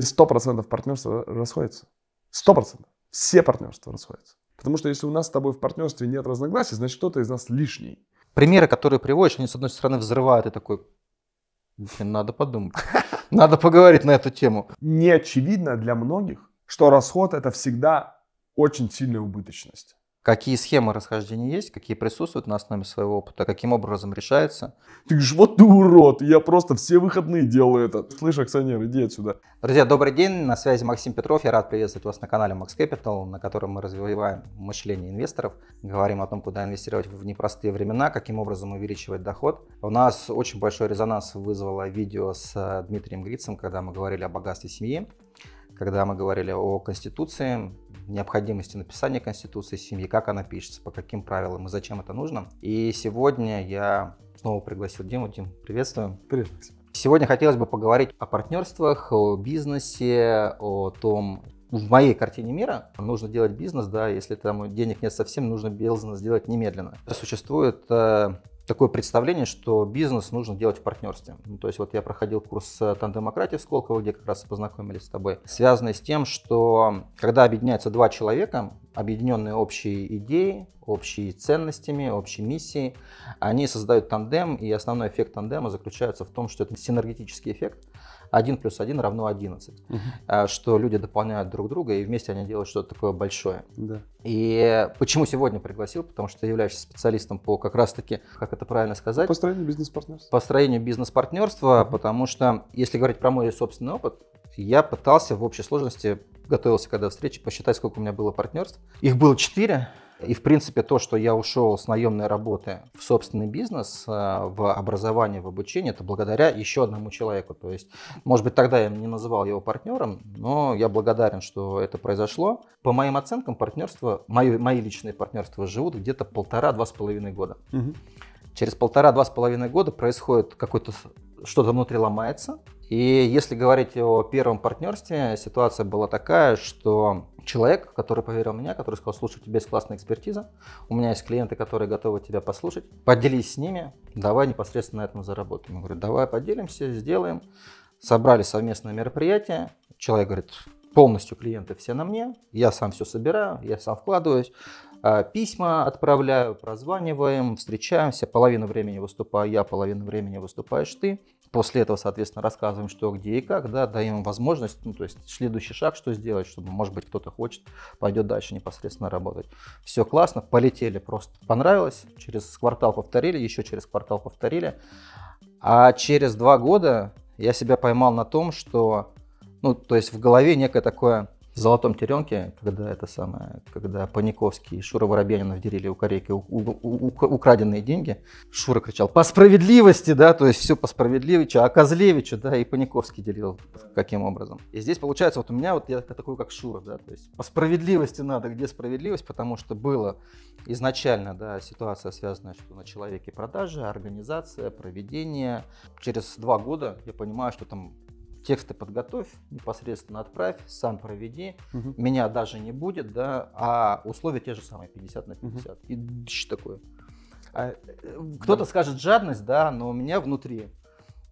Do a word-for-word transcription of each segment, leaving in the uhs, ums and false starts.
сто процентов партнерства расходятся. сто процентов. Все партнерства расходятся. Потому что если у нас с тобой в партнерстве нет разногласий, значит, кто-то из нас лишний. Примеры, которые приводишь, они, с одной стороны, взрывают и такой, надо подумать, надо поговорить на эту тему. Не очевидно для многих, что расход – это всегда очень сильная убыточность. Какие схемы расхождения есть, какие присутствуют на основе своего опыта, каким образом решается? Ты ж вот ты урод, я просто все выходные делаю это. Слышь, акционер, иди отсюда. Друзья, добрый день, на связи Максим Петров. Я рад приветствовать вас на канале Max Capital, на котором мы развиваем мышление инвесторов, говорим о том, куда инвестировать в непростые времена, каким образом увеличивать доход. У нас очень большой резонанс вызвало видео с Дмитрием Грицем, когда мы говорили о богатстве семьи, когда мы говорили о Конституции, необходимости написания Конституции семьи, как она пишется, по каким правилам и зачем это нужно. И сегодня я снова пригласил Диму. Дим, приветствую. Привет, Максим. Сегодня хотелось бы поговорить о партнерствах, о бизнесе, о том, в моей картине мира нужно делать бизнес, да, если там денег нет совсем, нужно бизнес делать немедленно. Существует э, такое представление, что бизнес нужно делать в партнерстве. Ну, то есть вот я проходил курс тандемократии в Сколково, где как раз и познакомились с тобой, связанный с тем, что когда объединяются два человека, объединенные общей идеей, общими ценностями, общей миссией, они создают тандем, и основной эффект тандема заключается в том, что это синергетический эффект. один плюс один равно одиннадцать. Угу. Что люди дополняют друг друга, и вместе они делают что-то такое большое. Да. И почему сегодня пригласил? Потому что ты являешься специалистом по как раз-таки, как это правильно сказать? Построению бизнес-партнерства. Построению бизнес-партнерства, угу. Потому что, если говорить про мой собственный опыт, я пытался в общей сложности, готовился когда встречи, посчитать, сколько у меня было партнерств. Их было четыре. И, в принципе, то, что я ушел с наемной работы в собственный бизнес, в образование, в обучение, это благодаря еще одному человеку. То есть, может быть, тогда я не называл его партнером, но я благодарен, что это произошло. По моим оценкам, партнерства, мои, мои личные партнерства живут где-то полтора-два с половиной года. Угу. Через полтора-два с половиной года происходит какой-то, что-то внутри ломается. И если говорить о первом партнерстве, ситуация была такая, что человек, который поверил в меня, который сказал, слушай, у тебя есть классная экспертиза, у меня есть клиенты, которые готовы тебя послушать, поделись с ними, давай непосредственно на этом заработаем. Я говорю, давай поделимся, сделаем. Собрали совместное мероприятие, человек говорит, полностью клиенты все на мне, я сам все собираю, я сам вкладываюсь. Письма отправляю, прозваниваем, встречаемся. Половину времени выступаю я, половину времени выступаешь ты. После этого, соответственно, рассказываем, что, где и как, да, даем возможность, ну, то есть следующий шаг, что сделать, чтобы, может быть, кто-то хочет, пойдет дальше непосредственно работать. Все классно, полетели, просто понравилось. Через квартал повторили, еще через квартал повторили. А через два года я себя поймал на том, что, ну, то есть в голове некое такое... В «Золотом Телёнке», когда это самое, когда Паниковский и Шура Воробьянинов делили у корейки у, у, у, украденные деньги, Шура кричал по справедливости, да, то есть все по справедливичу, а Козлевичу, да, и Паниковский делил каким образом. И здесь получается вот у меня вот я такой как Шура, да, то есть по справедливости надо, где справедливость, потому что было изначально, да, ситуация связанная, что на человеке продажи, организация, проведение. Через два года я понимаю, что там тексты подготовь, непосредственно отправь, сам проведи, угу. Меня даже не будет, да, а условия те же самые, пятьдесят на пятьдесят. Угу. И дичь такое. А, кто-то да. скажет жадность, да, но у меня внутри...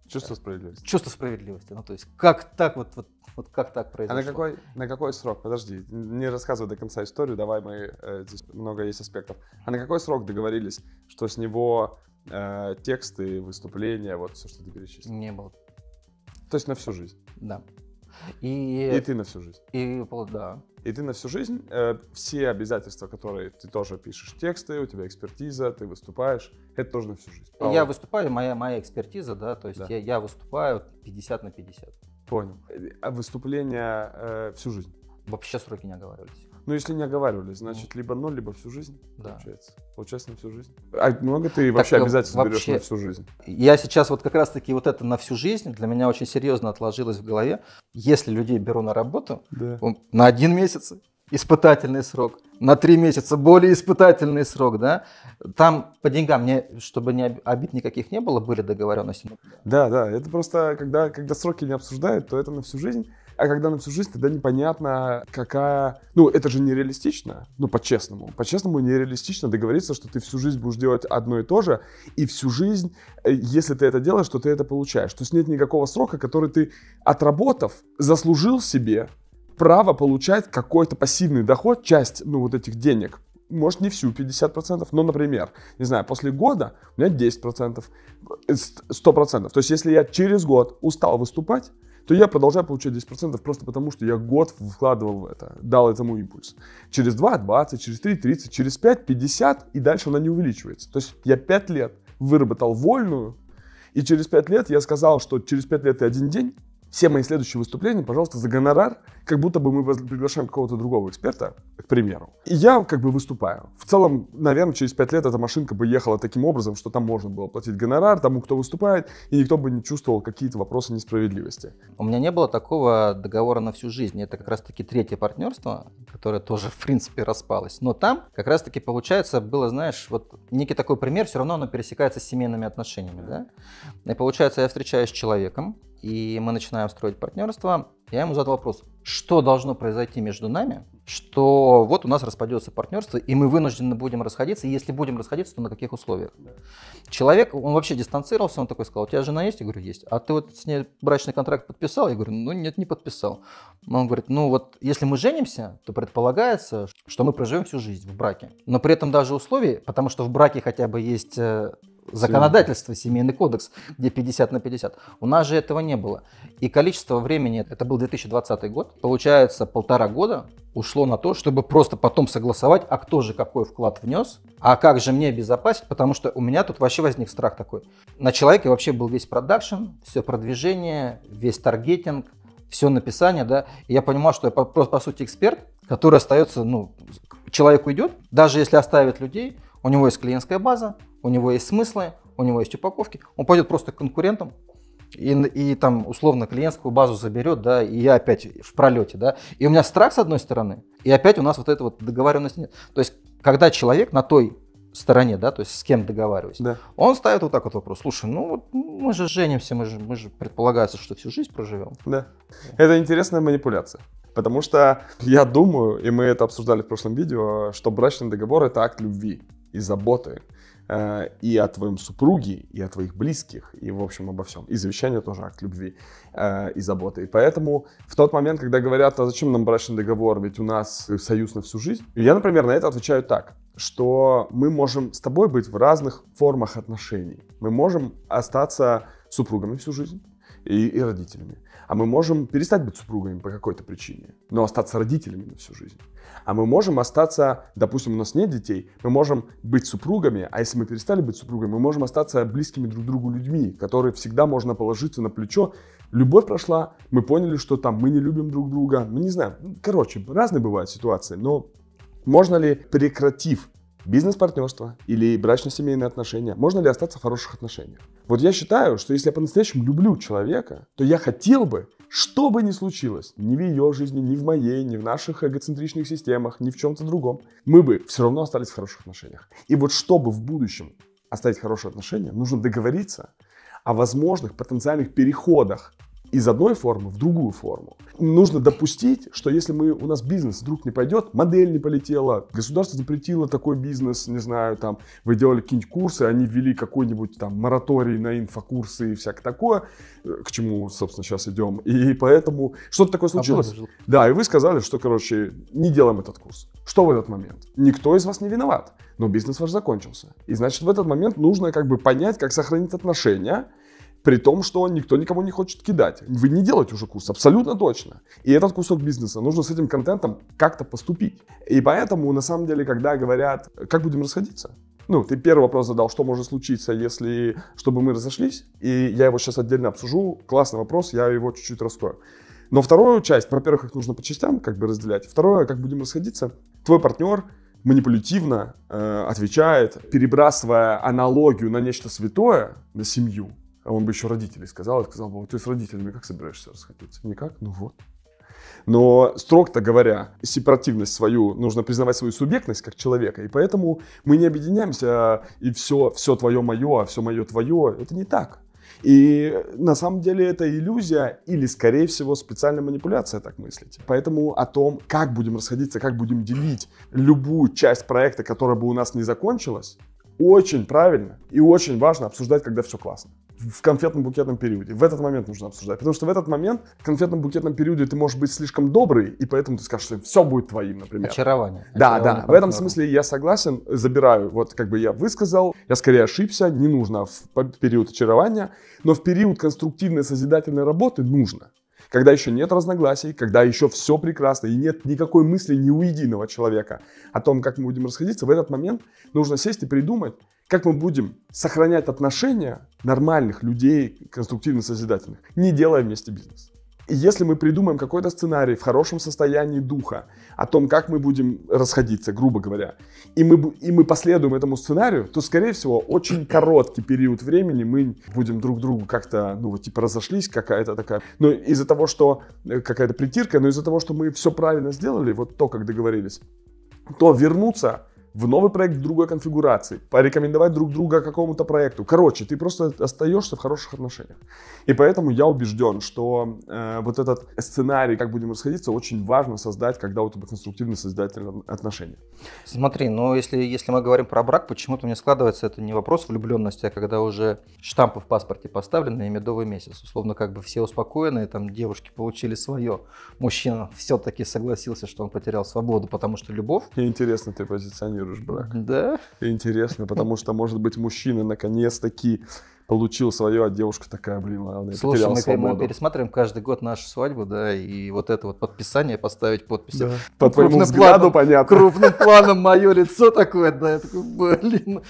Чувство справедливости. Чувство справедливости, ну то есть как так вот, вот, вот как так произошло. А на какой, на какой срок, подожди, не рассказывай до конца историю, давай мы, э, здесь много есть аспектов. А на какой срок договорились, что с него э, тексты, выступления, вот все, что ты перечислил? Не было. То есть на всю жизнь. Да. И, и ты на всю жизнь. И, да. И ты на всю жизнь. Э, все обязательства, которые ты тоже пишешь, тексты, у тебя экспертиза, ты выступаешь, это тоже на всю жизнь. Правда? Я выступаю, моя, моя экспертиза, да, то есть да. Я, я выступаю пятьдесят на пятьдесят. Понял. А выступление э, всю жизнь? Вообще сроки не оговаривались. Ну, если не оговаривались, значит, либо ноль, либо всю жизнь, да. получается. Получается на всю жизнь. А много ты так, вообще обязательно вообще, берешь на всю жизнь? Я сейчас вот как раз-таки вот это на всю жизнь для меня очень серьезно отложилось в голове. Если людей беру на работу, да. на один месяц испытательный срок, на три месяца более испытательный срок, да, там по деньгам, мне, чтобы не обид никаких не было, были договоренности. Да, да, это просто, когда, когда сроки не обсуждают, то это на всю жизнь. А когда на всю жизнь, тогда непонятно, какая... Ну, это же нереалистично, ну, по-честному. По-честному нереалистично договориться, что ты всю жизнь будешь делать одно и то же, и всю жизнь, если ты это делаешь, то ты это получаешь. То есть нет никакого срока, который ты, отработав, заслужил себе право получать какой-то пассивный доход, часть, ну, вот этих денег. Может, не всю, пятьдесят процентов, но, например, не знаю, после года у меня десять процентов, сто процентов. То есть если я через год устал выступать, то я продолжаю получать десять процентов просто потому, что я год вкладывал в это, дал этому импульс. Через два — двадцать, через три — тридцать, через пять — пятьдесят, и дальше она не увеличивается. То есть я пять лет выработал вольную, и через пять лет я сказал, что через пять лет и один день все мои следующие выступления, пожалуйста, за гонорар, как будто бы мы приглашаем какого-то другого эксперта, к примеру. И я как бы выступаю. В целом, наверное, через пять лет эта машинка бы ехала таким образом, что там можно было платить гонорар тому, кто выступает, и никто бы не чувствовал какие-то вопросы несправедливости. У меня не было такого договора на всю жизнь. Это как раз-таки третье партнерство, которое тоже, в принципе, распалось. Но там как раз-таки, получается, было, знаешь, вот некий такой пример, все равно оно пересекается с семейными отношениями, да? И получается, я встречаюсь с человеком, и мы начинаем строить партнерство. Я ему задал вопрос, что должно произойти между нами, что вот у нас распадется партнерство, и мы вынуждены будем расходиться, и если будем расходиться, то на каких условиях? Да. Человек, он вообще дистанцировался, он такой сказал: у тебя жена есть? Я говорю: есть. А ты вот с ней брачный контракт подписал? Я говорю: ну нет, не подписал. Он говорит: ну вот если мы женимся, то предполагается, что мы проживем всю жизнь в браке. Но при этом даже условия, потому что в браке хотя бы есть... законодательство, семейный кодекс, где пятьдесят на пятьдесят. У нас же этого не было. И количество времени, это был две тысячи двадцатый год, получается, полтора года ушло на то, чтобы просто потом согласовать, а кто же какой вклад внес, а как же мне обезопасить, потому что у меня тут вообще возник страх такой. На человеке вообще был весь продакшн, все продвижение, весь таргетинг, все написание, да. И я понимал, что я по, по сути эксперт, который остается, ну, человек уйдет, даже если оставит людей, у него есть клиентская база, у него есть смыслы, у него есть упаковки. Он пойдет просто к конкурентам и, и там условно клиентскую базу заберет, да, и я опять в пролете, да. И у меня страх с одной стороны, и опять у нас вот этой вот договоренности нет. То есть, когда человек на той стороне, да, то есть с кем договариваюсь, да, он ставит вот так вот вопрос: слушай, ну вот мы же женимся, мы же, мы же предполагается, что всю жизнь проживем. Да. Да. Это интересная манипуляция. Потому что я думаю, и мы это обсуждали в прошлом видео, что брачный договор — это акт любви и заботы. И о твоем супруге, и о твоих близких, и, в общем, обо всем. И завещание тоже акт любви и заботы. И поэтому в тот момент, когда говорят: а зачем нам брачный договор, ведь у нас союз на всю жизнь, я, например, на это отвечаю так, что мы можем с тобой быть в разных формах отношений. Мы можем остаться супругами всю жизнь и, и родителями. А мы можем перестать быть супругами по какой-то причине, но остаться родителями на всю жизнь. А мы можем остаться, допустим, у нас нет детей, мы можем быть супругами, а если мы перестали быть супругами, мы можем остаться близкими друг другу людьми, которые всегда можно положиться на плечо. Любовь прошла, мы поняли, что там мы не любим друг друга, мы не знаем. Короче, разные бывают ситуации, но можно ли, прекратив бизнес-партнерство или брачно-семейные отношения, можно ли остаться в хороших отношениях? Вот я считаю, что если я по-настоящему люблю человека, то я хотел бы, что бы ни случилось, ни в ее жизни, ни в моей, ни в наших эгоцентричных системах, ни в чем-то другом, мы бы все равно остались в хороших отношениях. И вот чтобы в будущем оставить хорошие отношения, нужно договориться о возможных потенциальных переходах из одной формы в другую форму. Нужно допустить, что если мы, у нас бизнес вдруг не пойдет, модель не полетела, государство запретило такой бизнес, не знаю, там, вы делали какие-нибудь курсы, они ввели какой-нибудь там мораторий на инфокурсы и всякое такое, к чему, собственно, сейчас идем. И поэтому что-то такое случилось. А да, и вы сказали, что, короче, не делаем этот курс. Что в этот момент? Никто из вас не виноват, но бизнес ваш закончился. И значит, в этот момент нужно как бы понять, как сохранить отношения, при том, что никто никому не хочет кидать. Вы не делаете уже курс, абсолютно точно. И этот кусок бизнеса, нужно с этим контентом как-то поступить. И поэтому, на самом деле, когда говорят, как будем расходиться? Ну, ты первый вопрос задал, что может случиться, если, чтобы мы разошлись. И я его сейчас отдельно обсужу. Классный вопрос, я его чуть-чуть раскрою. Но вторую часть, во-первых, их нужно по частям как бы разделять. Второе, как будем расходиться? Твой партнер манипулятивно э, отвечает, перебрасывая аналогию на нечто святое, на семью. Он бы еще родителей сказал, и сказал бы: вот ты с родителями как собираешься расходиться? Никак, ну вот. Но, строго говоря, сепаративность свою, нужно признавать свою субъектность как человека, и поэтому мы не объединяемся, и все, все твое мое, а все мое твое, это не так. И на самом деле это иллюзия или, скорее всего, специальная манипуляция так мыслить. Поэтому о том, как будем расходиться, как будем делить любую часть проекта, которая бы у нас не закончилась, очень правильно и очень важно обсуждать, когда все классно. В конфетно-букетном периоде. В этот момент нужно обсуждать. Потому что в этот момент, в конфетно-букетном периоде, ты можешь быть слишком добрый, и поэтому ты скажешь, что все будет твоим, например. Очарование. Да, Очарование да. Партнера. В этом смысле я согласен, забираю. Вот как бы я высказал, я скорее ошибся, не нужно в период очарования. Но в период конструктивной созидательной работы нужно. Когда еще нет разногласий, когда еще все прекрасно и нет никакой мысли ни у единого человека о том, как мы будем расходиться, в этот момент нужно сесть и придумать, как мы будем сохранять отношения нормальных людей, конструктивно-созидательных, не делая вместе бизнес. И если мы придумаем какой-то сценарий в хорошем состоянии духа о том, как мы будем расходиться, грубо говоря, и мы, и мы последуем этому сценарию, то, скорее всего, очень короткий период времени мы будем друг другу как-то, ну, типа разошлись, какая-то такая, но из-за того, что какая-то притирка, но из-за того, что мы все правильно сделали, вот то, как договорились, то вернуться в новый проект в другой конфигурации, порекомендовать друг друга какому-то проекту. Короче, ты просто остаешься в хороших отношениях. И поэтому я убежден, что э, вот этот сценарий, как будем расходиться, очень важно создать, когда у тебя конструктивные созидательные отношения. Смотри, ну если, если мы говорим про брак, почему-то мне складывается это не вопрос влюбленности, а когда уже штампы в паспорте поставлены и медовый месяц. Условно, как бы все успокоены, там девушки получили свое. Мужчина все-таки согласился, что он потерял свободу, потому что любовь. Интересно ты позиционируешь. Брак. Да? Интересно, потому что, может быть, мужчина наконец-таки получил свое, а девушка такая, блин, она потеряла свободу. Слушай, мы пересматриваем каждый год нашу свадьбу, да, и вот это вот подписание, поставить подпись. Да. По твоему взгляду, понятно. Крупным планом мое лицо такое, да, я такой, блин,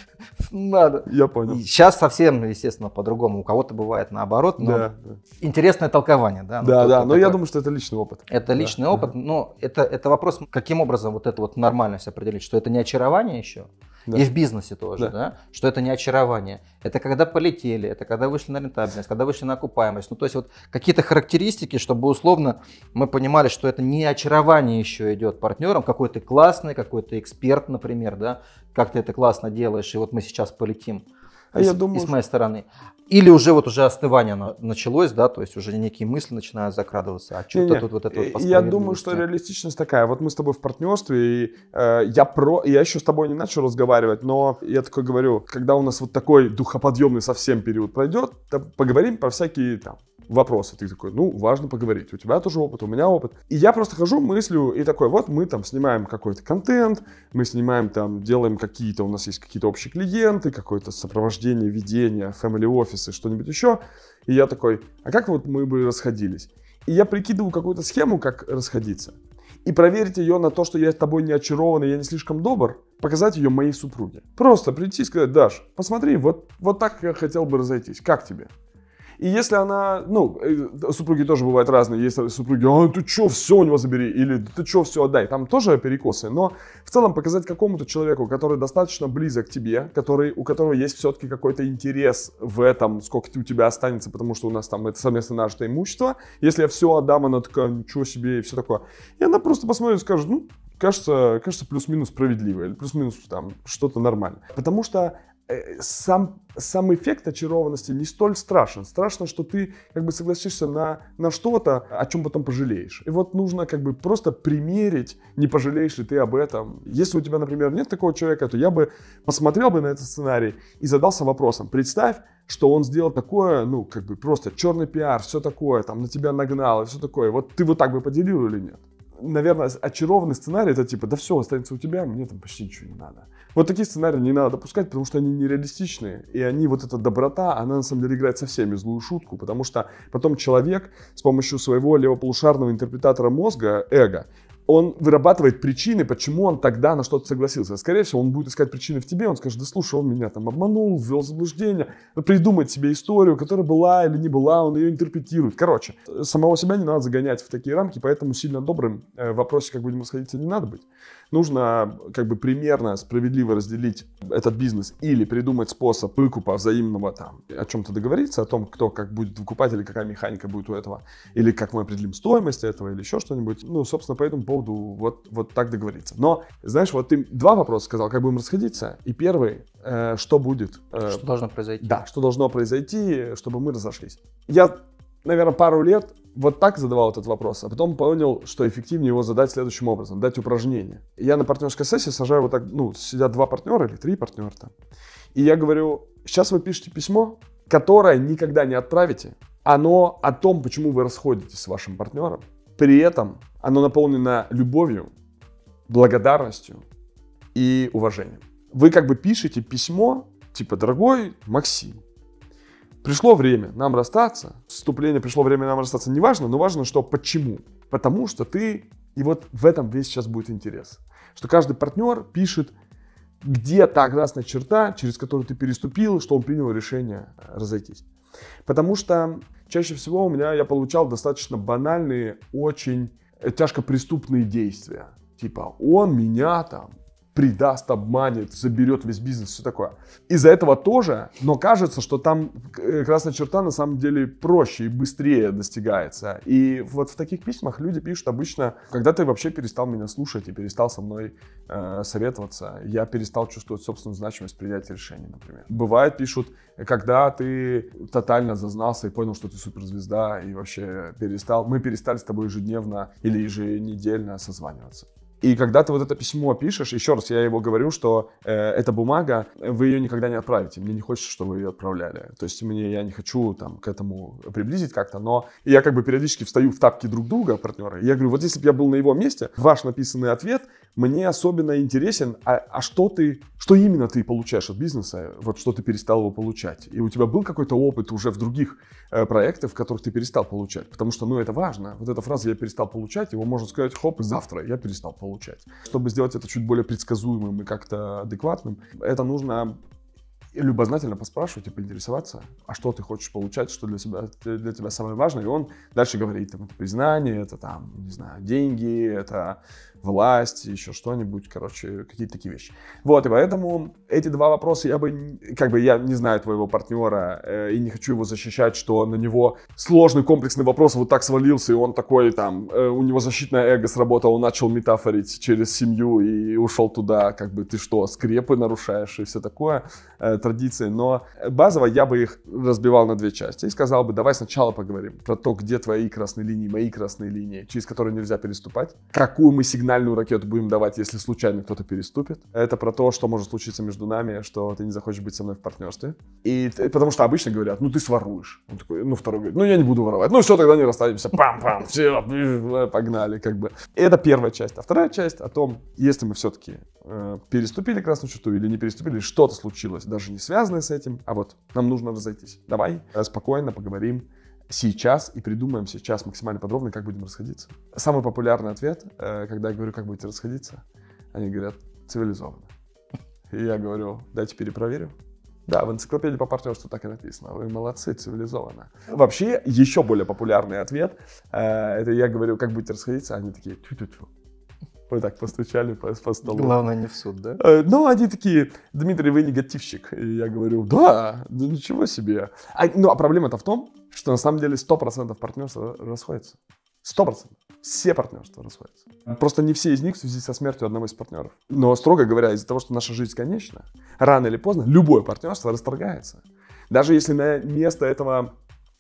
надо. Я понял. И сейчас совсем, естественно, по-другому. У кого-то бывает наоборот, но да, да. Интересное толкование, да. Да, да, но я думаю, что это личный опыт. Это личный да. опыт, но это, это вопрос, каким образом вот эту вот нормальность определить, что это не очарование еще? Да. И в бизнесе тоже, да. Да? Что это не очарование. Это когда полетели, это когда вышли на рентабельность, когда вышли на окупаемость. Ну, то есть вот какие-то характеристики, чтобы условно мы понимали, что это не очарование еще идет партнером. Какой ты классный, какой ты эксперт, например, да? Как ты это классно делаешь, и вот мы сейчас полетим. А и, я думаю, и с моей стороны. Или уже вот уже остывание началось, да, то есть уже некие мысли начинают закрадываться. А что-то тут вот это вот Я думаю, что реалистичность такая. Вот мы с тобой в партнерстве, и э, я про, я еще с тобой не начал разговаривать, но я такой говорю, когда у нас вот такой духоподъемный совсем период пройдет, то поговорим про всякие там вопросы. Ты такой, ну, важно поговорить. У тебя тоже опыт, у меня опыт. И я просто хожу, мыслю, и такой, вот мы там снимаем какой-то контент, мы снимаем там, делаем какие-то, у нас есть какие-то общие клиенты, какое-то сопровождение, ведение, family office, что-нибудь еще. И я такой, а как вот мы бы расходились? И я прикидываю какую-то схему, как расходиться. И проверить ее на то, что я с тобой не очарован, я не слишком добр, показать ее моей супруге. Просто прийти и сказать, Даш, посмотри, вот, вот так я хотел бы разойтись, как тебе? И если она, ну, супруги тоже бывают разные, есть супруги, а ты чё, все у него забери, или ты чё, все отдай, там тоже перекосы, но в целом показать какому-то человеку, который достаточно близок к тебе, который, у которого есть все-таки какой-то интерес в этом, сколько у тебя останется, потому что у нас там это совместно нажитое имущество, если я все отдам, она такая, ничего себе, и все такое, и она просто посмотрит и скажет, ну, кажется, кажется плюс-минус справедливо, или плюс-минус там что-то нормально, потому что Сам, сам эффект очарованности не столь страшен. Страшно, что ты как бы согласишься на, на что-то, о чем потом пожалеешь. И вот нужно как бы просто примерить, не пожалеешь ли ты об этом. Если у тебя, например, нет такого человека, то я бы посмотрел бы на этот сценарий и задался вопросом. Представь, что он сделал такое, ну как бы просто черный пиар, все такое, там на тебя нагнал и все такое. Вот ты вот так бы поделил или нет? Наверное, очарованный сценарий это типа, да все, останется у тебя, мне там почти ничего не надо. Вот такие сценарии не надо допускать, потому что они нереалистичные. И они, вот эта доброта, она на самом деле играет со всеми злую шутку. Потому что потом человек с помощью своего левополушарного интерпретатора мозга, эго, он вырабатывает причины, почему он тогда на что-то согласился. Скорее всего, он будет искать причины в тебе, он скажет, да слушай, он меня там обманул, ввел в заблуждение, придумает себе историю, которая была или не была, он ее интерпретирует. Короче, самого себя не надо загонять в такие рамки, поэтому сильно добрым в вопросе, как будем расходиться, не надо быть. Нужно как бы примерно справедливо разделить этот бизнес или придумать способ выкупа взаимного там, о чем-то договориться, о том, кто как будет выкупать или какая механика будет у этого, или как мы определим стоимость этого, или еще что-нибудь. Ну, собственно, поэтому поводу вот, вот так договориться. Но, знаешь, вот ты два вопроса сказал, как будем расходиться. И первый, э, что будет? Э, что должно произойти. Да, что должно произойти, чтобы мы разошлись. Я, наверное, пару лет вот так задавал этот вопрос, а потом понял, что эффективнее его задать следующим образом, дать упражнение. Я на партнерской сессии сажаю вот так, ну, сидят два партнера или три партнера там. И я говорю, сейчас вы пишете письмо, которое никогда не отправите. Оно о том, почему вы расходитесь с вашим партнером. При этом оно наполнено любовью, благодарностью и уважением. Вы как бы пишете письмо, типа, дорогой Максим, пришло время нам расстаться, вступление пришло время нам расстаться, не важно, но важно, что почему. Потому что ты, и вот в этом весь сейчас будет интерес, что каждый партнер пишет, где та красная черта, через которую ты переступил, что он принял решение разойтись. Потому что чаще всего у меня я получал достаточно банальные, очень тяжко преступные действия. Типа, он меня там предаст, обманет, заберет весь бизнес, все такое. Из-за этого тоже, но кажется, что там красная черта на самом деле проще и быстрее достигается. И вот в таких письмах люди пишут обычно, когда ты вообще перестал меня слушать и перестал со мной э, советоваться, я перестал чувствовать собственную значимость принятия решений, например. Бывает, пишут, когда ты тотально зазнался и понял, что ты суперзвезда и вообще перестал, мы перестали с тобой ежедневно или еженедельно созваниваться. И когда ты вот это письмо пишешь, еще раз я его говорю, что э, эта бумага, вы ее никогда не отправите. Мне не хочется, чтобы вы ее отправляли. То есть мне, я не хочу там, к этому приблизить как-то, но я как бы периодически встаю в тапки друг друга, партнера, и я говорю, вот если бы я был на его месте, ваш написанный ответ мне особенно интересен, а, а что ты, что именно ты получаешь от бизнеса, вот что ты перестал его получать. И у тебя был какой-то опыт уже в других э, проектах, в которых ты перестал получать, потому что, ну, это важно. Вот эта фраза «я перестал получать», его можно сказать, хоп, и завтра я перестал получать. Получать. Чтобы сделать это чуть более предсказуемым и как-то адекватным, это нужно любознательно поспрашивать и поинтересоваться, а что ты хочешь получать, что для, себя, для тебя самое важное. И он дальше говорит, там, это признание, это там, не знаю, деньги, это власть, еще что-нибудь, короче, какие-то такие вещи. Вот, и поэтому эти два вопроса, я бы, как бы, я не знаю твоего партнера э, и не хочу его защищать, что на него сложный комплексный вопрос вот так свалился, и он такой, там, э, у него защитное эго сработало, он начал метафорить через семью и ушел туда, как бы, ты что, скрепы нарушаешь и все такое, э, традиции, но базово я бы их разбивал на две части и сказал бы, давай сначала поговорим про то, где твои красные линии, мои красные линии, через которые нельзя переступать, какую мы сигнальную ракету будем давать, если случайно кто-то переступит. Это про то, что может случиться между нами, что ты не захочешь быть со мной в партнерстве. И потому что обычно говорят, ну ты своруешь. Он такой, ну второй говорит, ну я не буду воровать. Ну все, тогда не расстанемся. Пам-пам, все, погнали, как бы. Это первая часть. А вторая часть о том, если мы все-таки э, переступили красную черту или не переступили, что-то случилось, даже не связанные с этим, а вот нам нужно разойтись. Давай спокойно поговорим сейчас и придумаем сейчас максимально подробно, как будем расходиться. Самый популярный ответ, когда я говорю, как будете расходиться, они говорят, цивилизованно. И я говорю, дайте перепроверю. Да, в энциклопедии по партнерству так и написано. Вы молодцы, цивилизованно. Вообще, еще более популярный ответ, это я говорю, как будете расходиться, они такие, тю-тю-тю. Вы так постучали по, по столу. Главное, не в суд, да? Ну, они такие, Дмитрий, вы негативщик. И я говорю, да, да ничего себе. А, ну, а проблема-то в том, что на самом деле сто процентов партнерства расходятся. сто процентов. Все партнерства расходятся. Просто не все из них в связи со смертью одного из партнеров. Но, строго говоря, из-за того, что наша жизнь конечна, рано или поздно любое партнерство расторгается. Даже если на место этого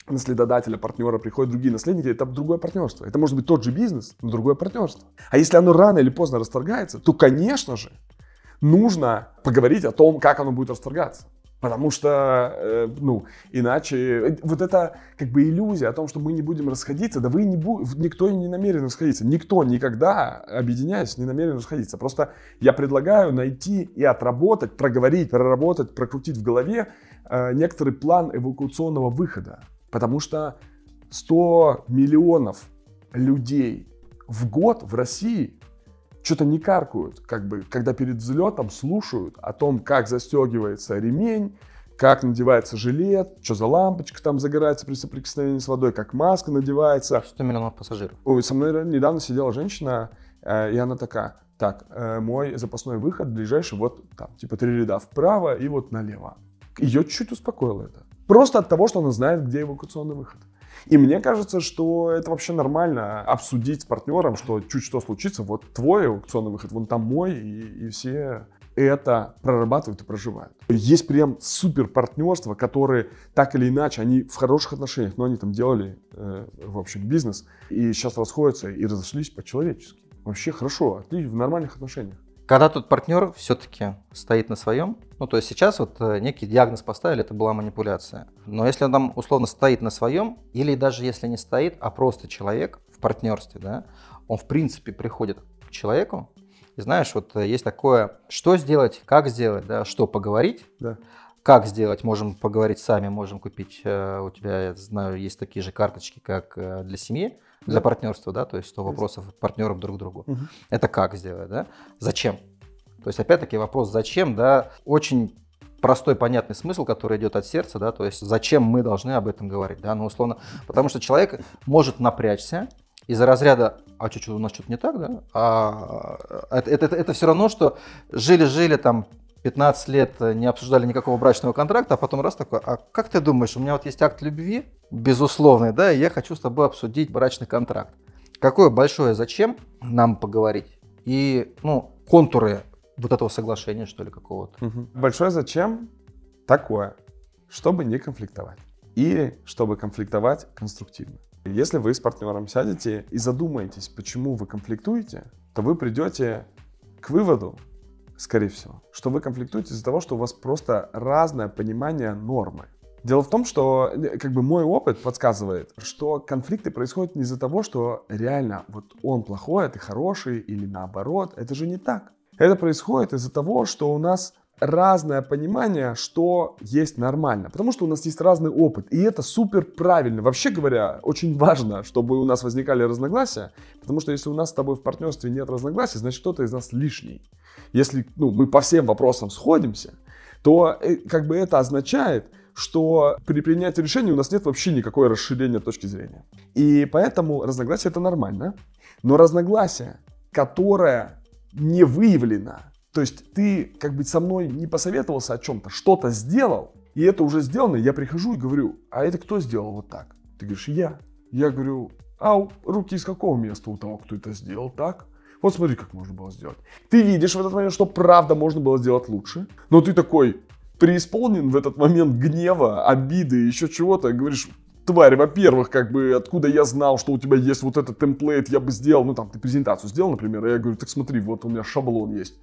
наследодателя, партнера приходят другие наследники, это другое партнерство. Это может быть тот же бизнес, но другое партнерство. А если оно рано или поздно расторгается, то, конечно же, нужно поговорить о том, как оно будет расторгаться. Потому что, э, ну, иначе... Вот это как бы иллюзия о том, что мы не будем расходиться, да вы не будете... Никто не намерен расходиться. Никто никогда, объединяясь, не намерен расходиться. Просто я предлагаю найти и отработать, проговорить, проработать, прокрутить в голове э, некоторый план эвакуационного выхода. Потому что сто миллионов людей в год в России что-то не каркают, как бы, когда перед взлетом слушают о том, как застегивается ремень, как надевается жилет, что за лампочка там загорается при соприкосновении с водой, как маска надевается. сто миллионов пассажиров. Ой, со мной недавно сидела женщина, и она такая, так, мой запасной выход ближайший вот там, типа три ряда вправо и вот налево. Ее чуть-чуть успокоило это. Просто от того, что она знает, где эвакуационный выход. И мне кажется, что это вообще нормально обсудить с партнером, что чуть что случится, вот твой аукционный выход, вон там мой, и, и все это прорабатывают и проживают. Есть прям супер партнерства, которые так или иначе, они в хороших отношениях, но они там делали, э, в общем, бизнес, и сейчас расходятся и разошлись по-человечески. Вообще хорошо, отлично, в нормальных отношениях. Когда тот партнер все-таки стоит на своем, ну то есть сейчас вот некий диагноз поставили, это была манипуляция. Но если он там условно стоит на своем, или даже если не стоит, а просто человек в партнерстве, да, он в принципе приходит к человеку, и знаешь, вот есть такое, что сделать, как сделать, да, что поговорить, да. Как сделать, можем поговорить сами, можем купить, у тебя, я знаю, есть такие же карточки, как для семьи, для партнерства, да, то есть сто вопросов от партнеров друг к другу. Угу. Это как сделать, да? Зачем? То есть, опять-таки, вопрос зачем, да, очень простой, понятный смысл, который идет от сердца, да, то есть, зачем мы должны об этом говорить, да, ну, условно, потому что человек может напрячься из-за разряда, а что, что у нас что-то не так, да, а это, это, это все равно, что жили-жили там пятнадцать лет, не обсуждали никакого брачного контракта, а потом раз такой, а как ты думаешь, у меня вот есть акт любви, безусловный, да, и я хочу с тобой обсудить брачный контракт. Какое большое зачем нам поговорить? И, ну, контуры вот этого соглашения, что ли, какого-то. Угу. Большое зачем такое, чтобы не конфликтовать. Или чтобы конфликтовать конструктивно. Если вы с партнером сядете и задумаетесь, почему вы конфликтуете, то вы придете к выводу, скорее всего, что вы конфликтуете из-за того, что у вас просто разное понимание нормы. Дело в том, что как бы мой опыт подсказывает, что конфликты происходят не из-за того, что реально вот он плохой, а ты хороший, или наоборот. Это же не так. Это происходит из-за того, что у нас разное понимание, что есть нормально. Потому что у нас есть разный опыт. И это супер правильно. Вообще говоря, очень важно, чтобы у нас возникали разногласия. Потому что если у нас с тобой в партнерстве нет разногласий, значит, кто-то из нас лишний. Если, ну, мы по всем вопросам сходимся, то как бы это означает, что при принятии решения у нас нет вообще никакого расширения точки зрения. И поэтому разногласие это нормально, но разногласие, которое не выявлено, то есть ты как бы со мной не посоветовался о чем-то, что-то сделал, и это уже сделано, я прихожу и говорю, а это кто сделал вот так? Ты говоришь, я. Я говорю, а руки из какого места у того, кто это сделал так? Вот смотри, как можно было сделать. Ты видишь в этот момент, что правда можно было сделать лучше, но ты такой преисполнен в этот момент гнева, обиды, еще чего-то, говоришь, тварь, во-первых, как бы, откуда я знал, что у тебя есть вот этот темплейт, я бы сделал, ну там, ты презентацию сделал, например, и я говорю, так смотри, вот у меня шаблон есть.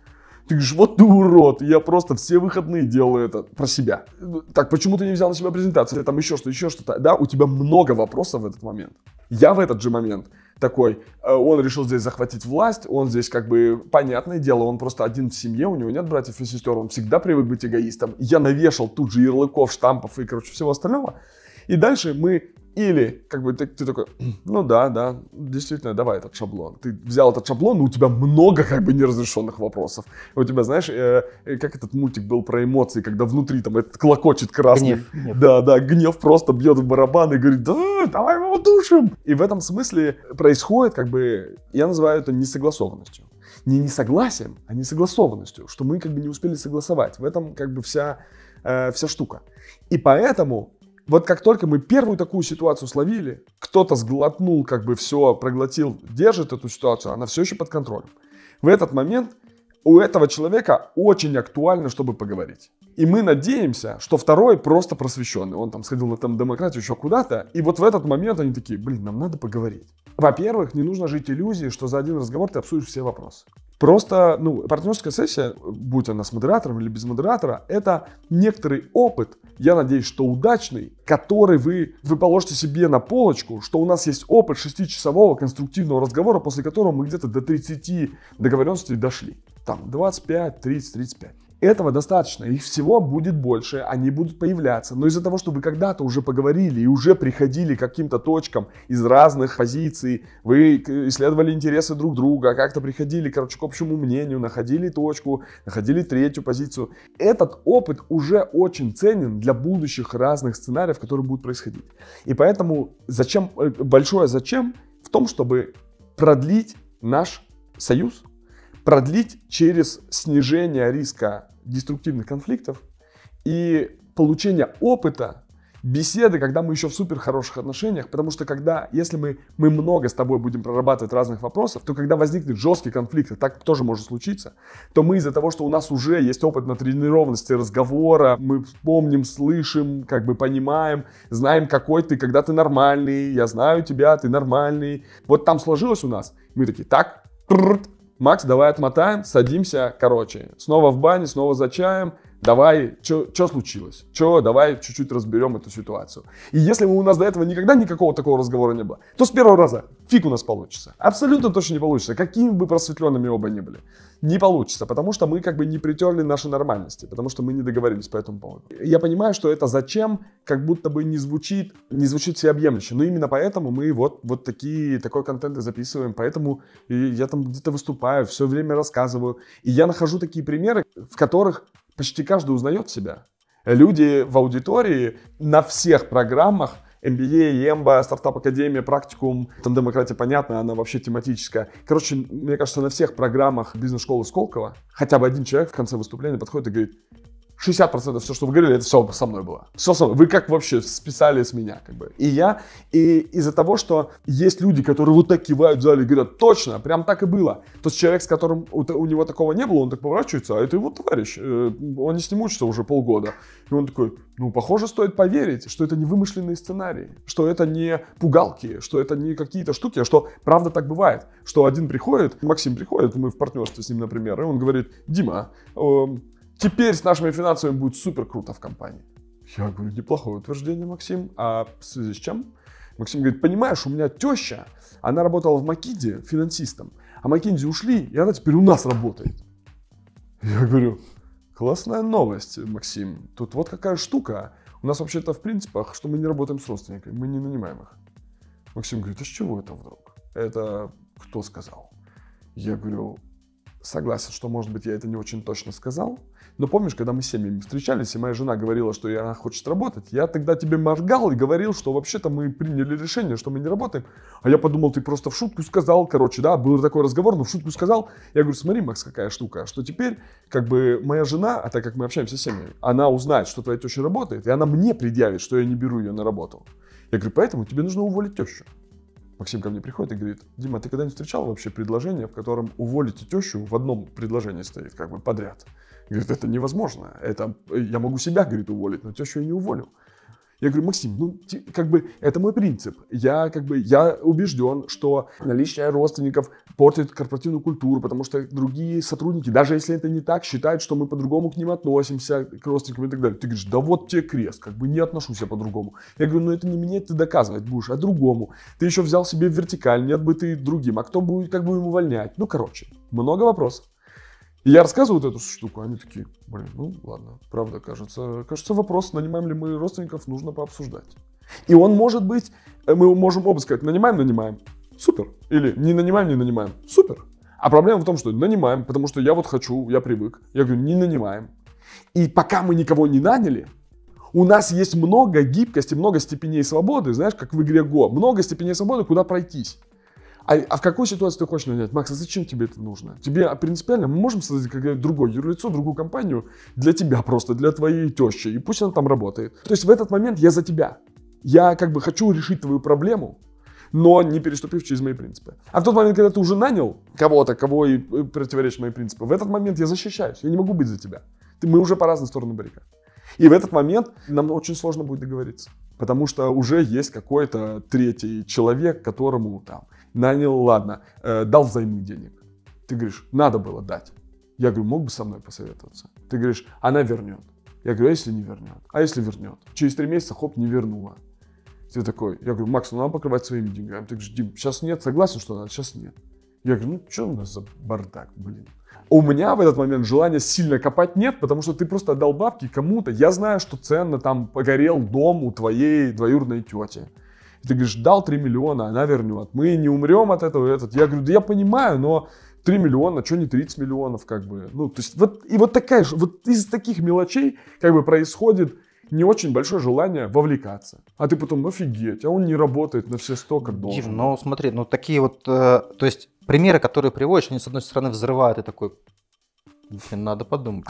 Ты говоришь, вот ты урод, я просто все выходные делаю это про себя. Так, почему ты не взял на себя презентацию, там еще что-то, еще что-то, да, у тебя много вопросов в этот момент. Я в этот же момент такой, он решил здесь захватить власть, он здесь как бы, понятное дело, он просто один в семье, у него нет братьев и сестер, он всегда привык быть эгоистом. Я навешал тут же ярлыков, штампов и, короче, всего остального. И дальше мы или, как бы, ты, ты такой, ну да, да, действительно, давай этот шаблон. Ты взял этот шаблон, но у тебя много как бы неразрешенных вопросов. У тебя, знаешь, э, как этот мультик был про эмоции, когда внутри там этот клокочет красный. Гнев. Да, да, гнев просто бьет в барабан и говорит, да, давай его душим. И в этом смысле происходит, как бы, я называю это несогласованностью. Не несогласием, а несогласованностью, что мы как бы не успели согласовать. В этом как бы вся, э, вся штука. И поэтому... Вот как только мы первую такую ситуацию словили, кто-то сглотнул, как бы все проглотил, держит эту ситуацию, она все еще под контролем. В этот момент у этого человека очень актуально, чтобы поговорить. И мы надеемся, что второй просто просвещенный. Он там сходил на там демократию еще куда-то, и вот в этот момент они такие, блин, нам надо поговорить. Во-первых, не нужно жить иллюзией, что за один разговор ты обсудишь все вопросы. Просто, ну, партнерская сессия, будь она с модератором или без модератора, это некоторый опыт, я надеюсь, что удачный, который вы, вы положите себе на полочку, что у нас есть опыт шестичасового конструктивного разговора, после которого мы где-то до тридцати договоренностей дошли. Там двадцать пять, тридцать, тридцать пять. Этого достаточно, их всего будет больше, они будут появляться. Но из-за того, что вы когда-то уже поговорили и уже приходили к каким-то точкам из разных позиций, вы исследовали интересы друг друга, как-то приходили, короче, к общему мнению, находили точку, находили третью позицию. Этот опыт уже очень ценен для будущих разных сценариев, которые будут происходить. И поэтому зачем, большое зачем в том, чтобы продлить наш союз, продлить через снижение риска деструктивных конфликтов и получение опыта беседы, когда мы еще в супер хороших отношениях, потому что когда, если мы, мы много с тобой будем прорабатывать разных вопросов, то когда возникнет жесткий конфликт, а так тоже может случиться, то мы из-за того, что у нас уже есть опыт натренированности разговора, мы помним, слышим, как бы понимаем, знаем, какой ты, когда ты нормальный, я знаю тебя, ты нормальный. Вот там сложилось у нас, мы такие, так, Макс, давай отмотаем, садимся, короче, снова в бане, снова за чаем, давай, что случилось, чё, давай чуть-чуть разберем эту ситуацию. И если у нас до этого никогда никакого такого разговора не было, то с первого раза фиг у нас получится. Абсолютно точно не получится, какими бы просветленными оба не были. Не получится, потому что мы как бы не притерли наши нормальности, потому что мы не договорились по этому поводу. Я понимаю, что это зачем, как будто бы не звучит, не звучит всеобъемлюще, но именно поэтому мы вот, вот такие, такой контент и записываем, поэтому я там где-то выступаю, все время рассказываю. И я нахожу такие примеры, в которых почти каждый узнает себя. Люди в аудитории на всех программах эм би эй, Емба, стартап-академия, практикум, там демократия, понятно, она вообще тематическая. Короче, мне кажется, на всех программах бизнес-школы Сколково хотя бы один человек в конце выступления подходит и говорит, шестьдесят процентов все, что вы говорили, это все со мной было. Все со мной. Вы как вообще списали с меня, как бы. И я, и из-за того, что есть люди, которые вот так кивают в зале и говорят, точно, прям так и было. То есть человек, с которым у, у него такого не было, он так поворачивается, а это его товарищ, э, он не с ним учится уже полгода. И он такой, ну, похоже, стоит поверить, что это не вымышленные сценарии, что это не пугалки, что это не какие-то штуки, а что правда так бывает, что один приходит, Максим приходит, мы в партнерстве с ним, например, и он говорит, Дима, э, теперь с нашими финансами будет супер круто в компании. Я говорю, неплохое утверждение, Максим. А в связи с чем? Максим говорит, понимаешь, у меня теща, она работала в Маккинзи финансистом, а Маккинзи ушли, и она теперь у нас работает. Я говорю, классная новость, Максим. Тут вот какая штука. У нас вообще-то в принципах, что мы не работаем с родственниками, мы не нанимаем их. Максим говорит, а с чего это вдруг? Это кто сказал? Я говорю, согласен, что, может быть, я это не очень точно сказал, но помнишь, когда мы с семьями встречались, и моя жена говорила, что она хочет работать, я тогда тебе моргал и говорил, что вообще-то мы приняли решение, что мы не работаем, а я подумал, ты просто в шутку сказал, короче, да, был такой разговор, но в шутку сказал, я говорю, смотри, Макс, какая штука, что теперь, как бы, моя жена, а так как мы общаемся с семьями, она узнает, что твоя теща работает, и она мне предъявит, что я не беру ее на работу. Я говорю, поэтому тебе нужно уволить тещу. Максим ко мне приходит и говорит, Дима, ты когда-нибудь встречал вообще предложение, в котором уволить тещу в одном предложении стоит, как бы подряд? Говорит, это невозможно, это, я могу себя, говорит, уволить, но тещу я не уволю. Я говорю, Максим, ну, как бы, это мой принцип. Я, как бы, я убежден, что наличие родственников портит корпоративную культуру, потому что другие сотрудники, даже если это не так, считают, что мы по-другому к ним относимся, к родственникам и так далее. Ты говоришь, да вот тебе крест, как бы, не отношусь я по-другому. Я говорю, ну, это не мне ты доказывать будешь, а другому. Ты еще взял себе вертикаль, нет бы ты другим, а кто будет, как бы, им увольнять? Ну, короче, много вопросов. И я рассказываю вот эту штуку, они такие, блин, ну ладно, правда, кажется, кажется, вопрос, нанимаем ли мы родственников, нужно пообсуждать. И он может быть, мы можем оба сказать, нанимаем, нанимаем, супер, или не нанимаем, не нанимаем, супер. А проблема в том, что нанимаем, потому что я вот хочу, я привык, я говорю, не нанимаем. И пока мы никого не наняли, у нас есть много гибкости, много степеней свободы, знаешь, как в игре Го, много степеней свободы, куда пройтись. А, а в какой ситуации ты хочешь нанять? Макс, а зачем тебе это нужно? Тебе принципиально, мы можем создать какое-то другое юрлицо, другую компанию для тебя просто, для твоей тещи, и пусть она там работает. То есть в этот момент я за тебя. Я как бы хочу решить твою проблему, но не переступив через мои принципы. А в тот момент, когда ты уже нанял кого-то, кого и противоречит моим принципам, в этот момент я защищаюсь, я не могу быть за тебя. Ты, мы уже по разным сторонам баррикад. И в этот момент нам очень сложно будет договориться, потому что уже есть какой-то третий человек, которому там нанял, ладно, э, дал взаймы денег. Ты говоришь, надо было дать. Я говорю, мог бы со мной посоветоваться? Ты говоришь, она вернет. Я говорю, а если не вернет? А если вернет? Через три месяца, хоп, не вернула. Ты такой, я говорю, Макс, ну надо покрывать своими деньгами. Ты говоришь, Дим, сейчас нет, согласен, что надо, сейчас нет. Я говорю, ну что у нас за бардак, блин. У меня в этот момент желания сильно копать нет, потому что ты просто отдал бабки кому-то. Я знаю, что ценно там погорел дом у твоей двоюродной тети. И ты говоришь, дал три миллиона, она вернет. Мы не умрем от этого. Этот. Я говорю, да я понимаю, но три миллиона, что не тридцать миллионов, как бы. Ну, то есть, вот, и вот такая же, вот из таких мелочей, как бы, происходит не очень большое желание вовлекаться. А ты потом, офигеть, а он не работает на все сто, как должен. Дим, ну смотри, ну такие вот, э, то есть, примеры, которые приводишь, они, с одной стороны, взрывают, и такой, надо подумать.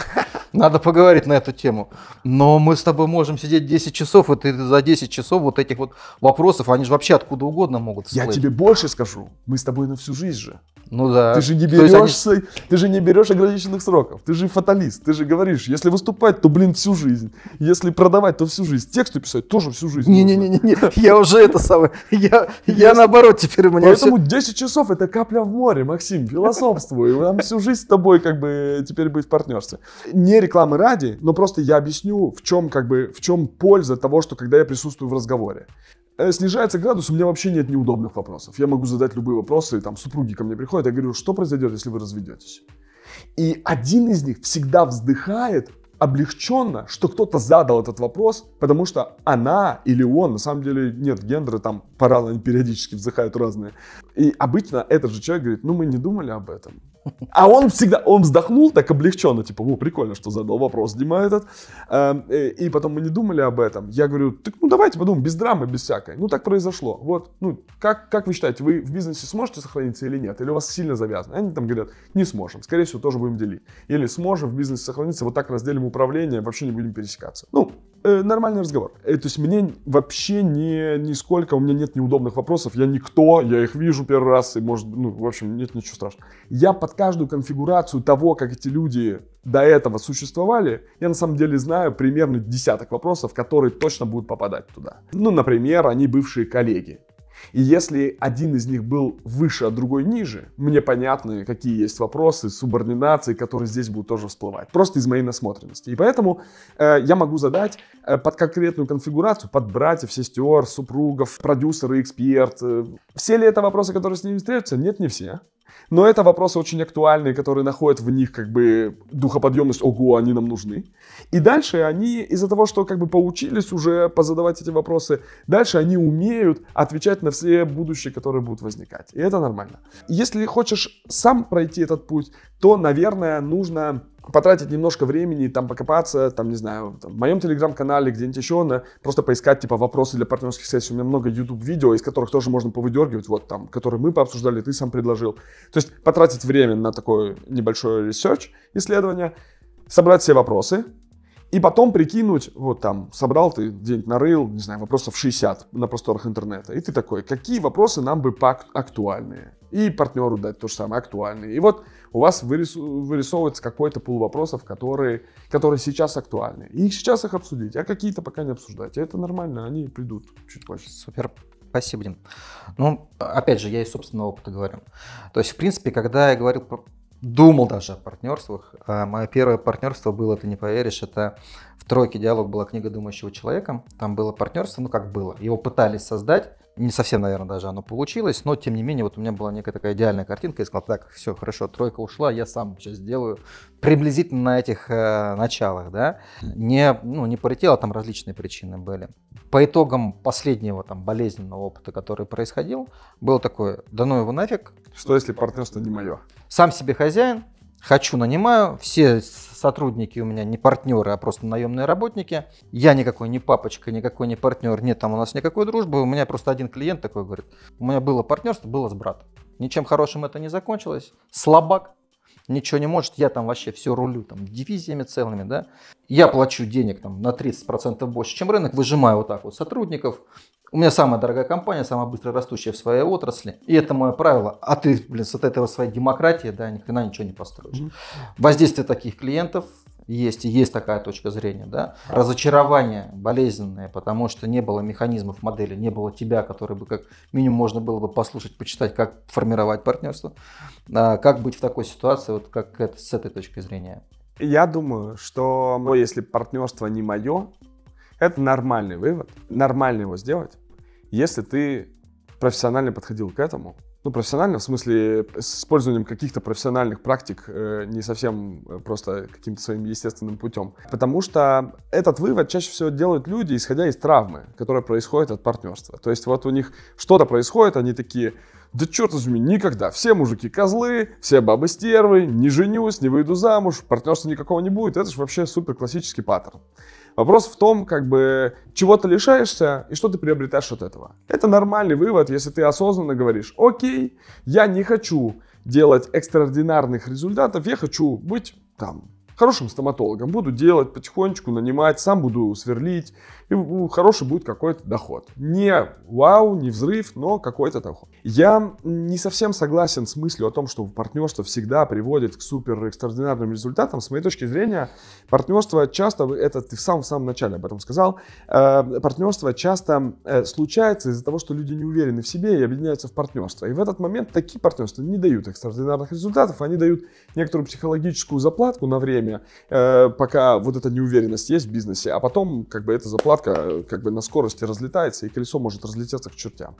Надо поговорить на эту тему. Но мы с тобой можем сидеть десять часов, и ты за десять часов вот этих вот вопросов, они же вообще откуда угодно могут всплыть. Я тебе больше скажу, мы с тобой на всю жизнь же. Ну да. Ты же не берешься, они... ты же не берешь ограниченных сроков, ты же фаталист, ты же говоришь, если выступать, то, блин, всю жизнь, если продавать, то всю жизнь, тексты писать тоже всю жизнь. Не-не-не, я уже это самое, я, я наоборот теперь у меня Поэтому все... десять часов это капля в море, Максим, философствуй, нам всю жизнь с тобой как бы теперь быть в партнерстве. Не рекламы ради, но просто я объясню, в чем как бы, в чем польза того, что когда я присутствую в разговоре. Снижается градус, у меня вообще нет неудобных вопросов. Я могу задать любые вопросы, и там супруги ко мне приходят, я говорю, что произойдет, если вы разведетесь? И один из них всегда вздыхает облегченно, что кто-то задал этот вопрос, потому что она или он, на самом деле нет гендера, там параллельно они периодически вздыхают разные. И обычно этот же человек говорит, ну мы не думали об этом. А он всегда, он вздохнул так облегченно, типа, о, прикольно, что задал вопрос, Дима этот. И потом мы не думали об этом. Я говорю, так ну давайте подумаем, без драмы, без всякой. Ну так произошло. Вот, ну как, как вы считаете, вы в бизнесе сможете сохраниться или нет? Или у вас сильно завязано? Они там говорят, не сможем, скорее всего тоже будем делить. Или сможем в бизнесе сохраниться, вот так разделим управление, вообще не будем пересекаться. Ну, э, нормальный разговор. Э, то есть мне вообще не, нисколько, у меня нет неудобных вопросов, я никто, я их вижу первый раз, и может, ну, в общем, нет ничего страшного. Я под каждую конфигурацию того, как эти люди до этого существовали, я на самом деле знаю примерно десяток вопросов, которые точно будут попадать туда. Ну, например, они бывшие коллеги. И если один из них был выше, а другой ниже, мне понятно, какие есть вопросы субординации, которые здесь будут тоже всплывать. Просто из моей насмотренности. И поэтому э, я могу задать э, под конкретную конфигурацию, под братьев, сестер, супругов, продюсеры, эксперт. Э, все ли это вопросы, которые с ними встречаются? Нет, не все. Но это вопросы очень актуальные, которые находят в них как бы духоподъемность, ого, они нам нужны. И дальше они из-за того, что как бы поучились уже позадавать эти вопросы, дальше они умеют отвечать на все будущие, которые будут возникать. И это нормально. Если хочешь сам пройти этот путь, то, наверное, нужно потратить немножко времени, там покопаться, там, не знаю, там, в моем телеграм-канале, где-нибудь еще, на, просто поискать, типа, вопросы для партнерских сессий. У меня много YouTube-видео, из которых тоже можно повыдергивать, вот там, которые мы пообсуждали, ты сам предложил. То есть потратить время на такое небольшое research, исследование, собрать все вопросы, и потом прикинуть, вот там, собрал ты где-нибудь, нарыл, не знаю, вопросов шестьдесят на просторах интернета. И ты такой, какие вопросы нам бы актуальные? И партнеру дать то же самое, актуальные. И вот у вас вырису, вырисовывается какой-то пул вопросов, которые, которые сейчас актуальны. И сейчас их обсудить, а какие-то пока не обсуждать. Это нормально, они придут чуть позже. Супер. Спасибо, Дим. Ну, опять же, я из собственного опыта говорю. То есть, в принципе, когда я говорил про... Думал даже о партнерствах. Мое первое партнерство было, ты не поверишь, это в тройке «Диалог» была книга «Думающего человека». Там было партнерство, ну как было, его пытались создать. Не совсем, наверное, даже оно получилось, но тем не менее вот у меня была некая такая идеальная картинка. Я сказал, так, все, хорошо, тройка ушла, я сам сейчас сделаю приблизительно на этих э, началах, да. Не, ну, не полетело, там различные причины были. По итогам последнего там болезненного опыта, который происходил, было такое, да ну его нафиг. Что если партнерство не мое? Сам себе хозяин, хочу, нанимаю, все сотрудники у меня не партнеры, а просто наемные работники. Я никакой не папочка, никакой не партнер, нет там у нас никакой дружбы. У меня просто один клиент такой говорит, у меня было партнерство, было с братом. Ничем хорошим это не закончилось, слабак, ничего не может, я там вообще все рулю, там дивизиями целыми, да. Я плачу денег там на тридцать процентов больше, чем рынок, выжимаю вот так вот сотрудников. У меня самая дорогая компания, самая быстро растущая в своей отрасли. И это мое правило. А ты, блин, с этого своей демократии, да, ни хрена ничего не построишь. Воздействие таких клиентов есть, и есть такая точка зрения, да. Разочарование болезненное, потому что не было механизмов модели, не было тебя, который бы как минимум можно было бы послушать, почитать, как формировать партнерство. А как быть в такой ситуации, вот как это, с этой точки зрения? Я думаю, что ну, если партнерство не мое, это нормальный вывод, нормально его сделать, если ты профессионально подходил к этому. Ну, профессионально, в смысле, с использованием каких-то профессиональных практик, э, не совсем э, просто каким-то своим естественным путем. Потому что этот вывод чаще всего делают люди, исходя из травмы, которая происходит от партнерства. То есть вот у них что-то происходит, они такие, да черт возьми, никогда, все мужики козлы, все бабы стервы, не женюсь, не выйду замуж, партнерства никакого не будет, это же вообще супер классический паттерн. Вопрос в том, как бы, чего ты лишаешься и что ты приобретаешь от этого. Это нормальный вывод, если ты осознанно говоришь, окей, я не хочу делать экстраординарных результатов, я хочу быть там хорошим стоматологом буду делать, потихонечку нанимать, сам буду сверлить, и хороший будет какой-то доход. Не вау, не взрыв, но какой-то доход. Я не совсем согласен с мыслью о том, что партнерство всегда приводит к супер экстраординарным результатам. С моей точки зрения, партнерство часто, это ты в самом, в самом начале об этом сказал, партнерство часто случается из-за того, что люди не уверены в себе и объединяются в партнерство. И в этот момент такие партнерства не дают экстраординарных результатов, они дают некоторую психологическую заплатку на время, пока вот эта неуверенность есть в бизнесе, а потом как бы эта заплатка как бы на скорости разлетается, и колесо может разлететься к чертям.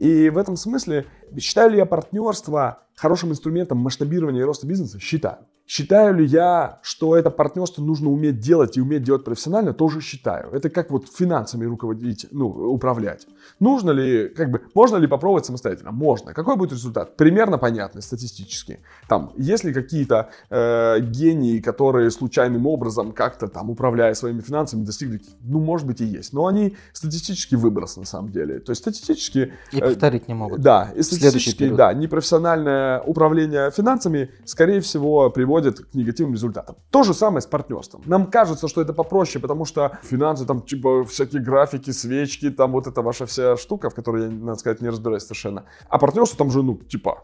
И в этом смысле считаю ли я партнерство хорошим инструментом масштабирования и роста бизнеса? Считаю. Считаю ли я, что это партнерство нужно уметь делать и уметь делать профессионально? Тоже считаю. Это как вот финансами руководить, ну, управлять. Нужно ли, как бы, можно ли попробовать самостоятельно? Можно. Какой будет результат? Примерно понятный, статистически. Там, есть ли какие-то э, гении, которые случайным образом как-то там, управляя своими финансами, достигли? Ну, может быть и есть. Но они статистически выброс на самом деле. То есть статистически... И повторить э, не могут. Да. И статистически, да, непрофессиональное управление финансами, скорее всего, приводит к негативным результатам. То же самое с партнерством. Нам кажется, что это попроще, потому что финансы, там, типа, всякие графики, свечки, там, вот эта ваша вся штука, в которой я, надо сказать, не разбираюсь совершенно. А партнерство там же, ну, типа...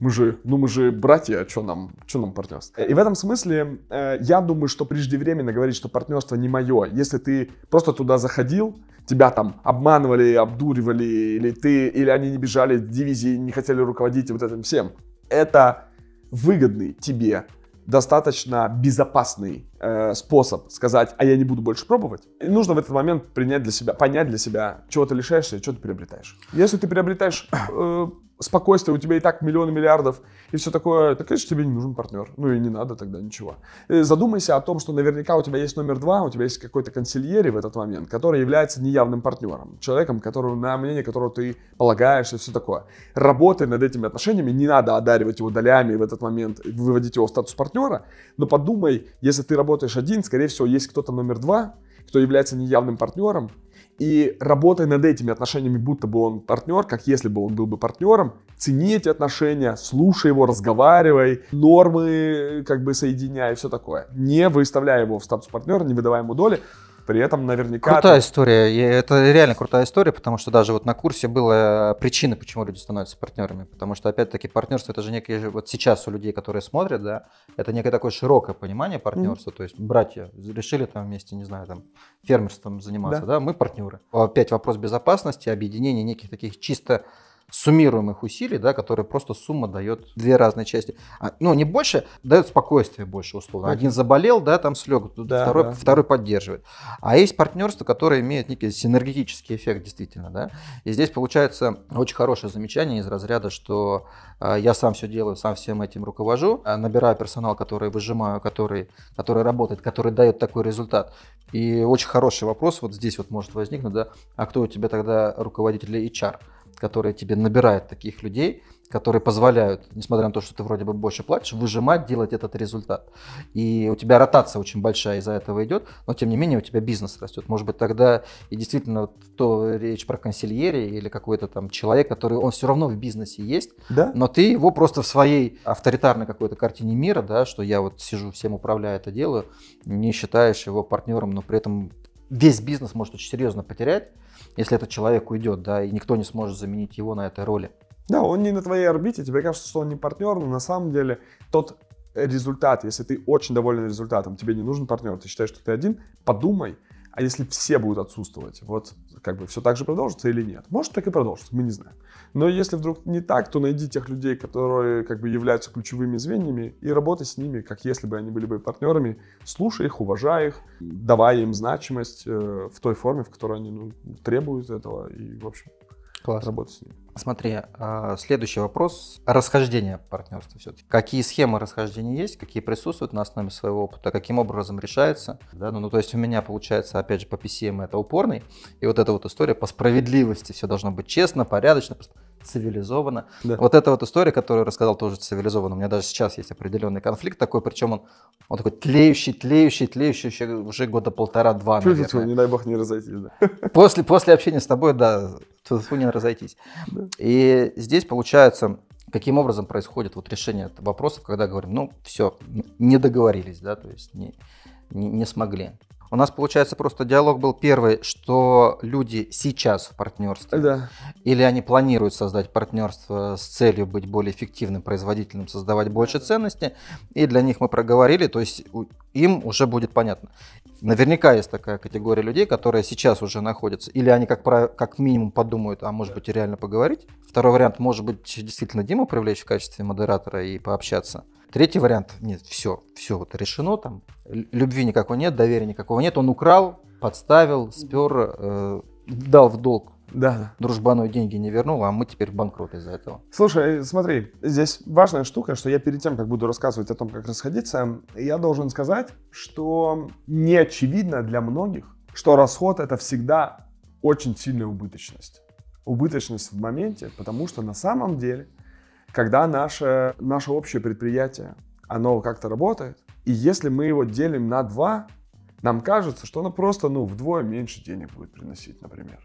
Мы же, ну мы же братья, а что нам, что нам партнерство? И в этом смысле э, я думаю, что преждевременно говорить, что партнерство не мое. Если ты просто туда заходил, тебя там обманывали, обдуривали, или ты, или они не бежали в дивизии, не хотели руководить вот этим всем. Это выгодный тебе достаточно безопасный э, способ сказать, а я не буду больше пробовать. И нужно в этот момент принять для себя, понять для себя, чего ты лишаешься и чего ты приобретаешь. Если ты приобретаешь э, спокойствие, у тебя и так миллионы миллиардов и все такое, так конечно тебе не нужен партнер, ну и не надо тогда ничего. И задумайся о том, что наверняка у тебя есть номер два, у тебя есть какой-то консильери в этот момент, который является неявным партнером, человеком, которого, на мнение которого ты полагаешь и все такое. Работай над этими отношениями, не надо одаривать его долями в этот момент, выводить его в статус партнера. партнера, но подумай, если ты работаешь один, скорее всего, есть кто-то номер два, кто является неявным партнером, и работай над этими отношениями, будто бы он партнер, как если бы он был бы партнером, цени эти отношения, слушай его, разговаривай, нормы как бы соединяй и все такое. Не выставляй его в статус партнера, не выдавай ему доли. При этом наверняка... Крутая это... история. Это реально крутая история, потому что даже вот на курсе была причина, почему люди становятся партнерами. Потому что, опять-таки, партнерство – это же некое... Вот сейчас у людей, которые смотрят, да, это некое такое широкое понимание партнерства. Mm-hmm. То есть братья решили там вместе, не знаю, там, фермерством заниматься, да, да? Мы партнеры. Опять вопрос безопасности, объединение неких таких чисто... суммируемых усилий, да, которые просто сумма дает две разные части. А, ну, не больше, дает спокойствие больше, условно. Один заболел, да, там слег, да, второй, да. второй поддерживает. А есть партнерства, которые имеют некий синергетический эффект, действительно, да. И здесь получается очень хорошее замечание из разряда, что э, я сам все делаю, сам всем этим руковожу, набираю персонал, который выжимаю, который, который работает, который дает такой результат. И очень хороший вопрос вот здесь вот может возникнуть, да, а кто у тебя тогда руководитель эйч ар? Которые тебе набирают таких людей, которые позволяют, несмотря на то, что ты вроде бы больше платишь, выжимать, делать этот результат. И у тебя ротация очень большая из-за этого идет, но тем не менее у тебя бизнес растет. Может быть тогда и действительно вот, то речь про консильери или какой-то там человек, который он все равно в бизнесе есть, да? Но ты его просто в своей авторитарной какой-то картине мира, да, что я вот сижу, всем управляю, это делаю, не считаешь его партнером, но при этом весь бизнес может очень серьезно потерять, если этот человек уйдет, да, и никто не сможет заменить его на этой роли. Да, он не на твоей орбите, тебе кажется, что он не партнер, но на самом деле тот результат, если ты очень доволен результатом, тебе не нужен партнер, ты считаешь, что ты один, подумай, а если все будут отсутствовать, вот как бы все так же продолжится или нет? Может, так и продолжится, мы не знаем. Но если вдруг не так, то найди тех людей, которые как бы являются ключевыми звеньями, и работай с ними, как если бы они были бы партнерами, слушай их, уважай их, давай им значимость э, в той форме, в которой они ну, требуют этого, и в общем, класс. Работай с ними. Смотри, следующий вопрос. Расхождение партнерства все-таки. Какие схемы расхождения есть, какие присутствуют на основе своего опыта, каким образом решается? Да, ну, ну, то есть у меня получается, опять же, по пи си эм это упорный. И вот эта вот история по справедливости. Все должно быть честно, порядочно, цивилизованно. Да. Вот эта вот история, которую рассказал, тоже цивилизованно. У меня даже сейчас есть определенный конфликт такой, причем он, он такой тлеющий, тлеющий, тлеющий еще уже года полтора-два, наверное. Не дай бог не разойтись. Да. После, после общения с тобой, да, не разойтись. И здесь получается каким образом происходит вот решение вопросов, когда говорим, ну все, не договорились, да, то есть не, не, не смогли. У нас, получается, просто диалог был первый, что люди сейчас в партнерстве, да, или они планируют создать партнерство с целью быть более эффективным, производительным, создавать больше ценности, и для них мы проговорили, то есть им уже будет понятно. Наверняка есть такая категория людей, которые сейчас уже находятся, или они как, как минимум подумают, а может быть и реально поговорить. Второй вариант, может быть, действительно Диму привлечь в качестве модератора и пообщаться. Третий вариант, нет, все, все вот решено, там, любви никакой нет, доверия никакого нет, он украл, подставил, спер, э, дал в долг, да, дружбану деньги не вернул, а мы теперь банкроты из-за этого. Слушай, смотри, здесь важная штука, что я перед тем, как буду рассказывать о том, как расходиться, я должен сказать, что не очевидно для многих, что расход — это всегда очень сильная убыточность. Убыточность в моменте, потому что на самом деле, когда наше, наше общее предприятие, оно как-то работает, и если мы его делим на два, нам кажется, что оно просто, ну, вдвое меньше денег будет приносить, например.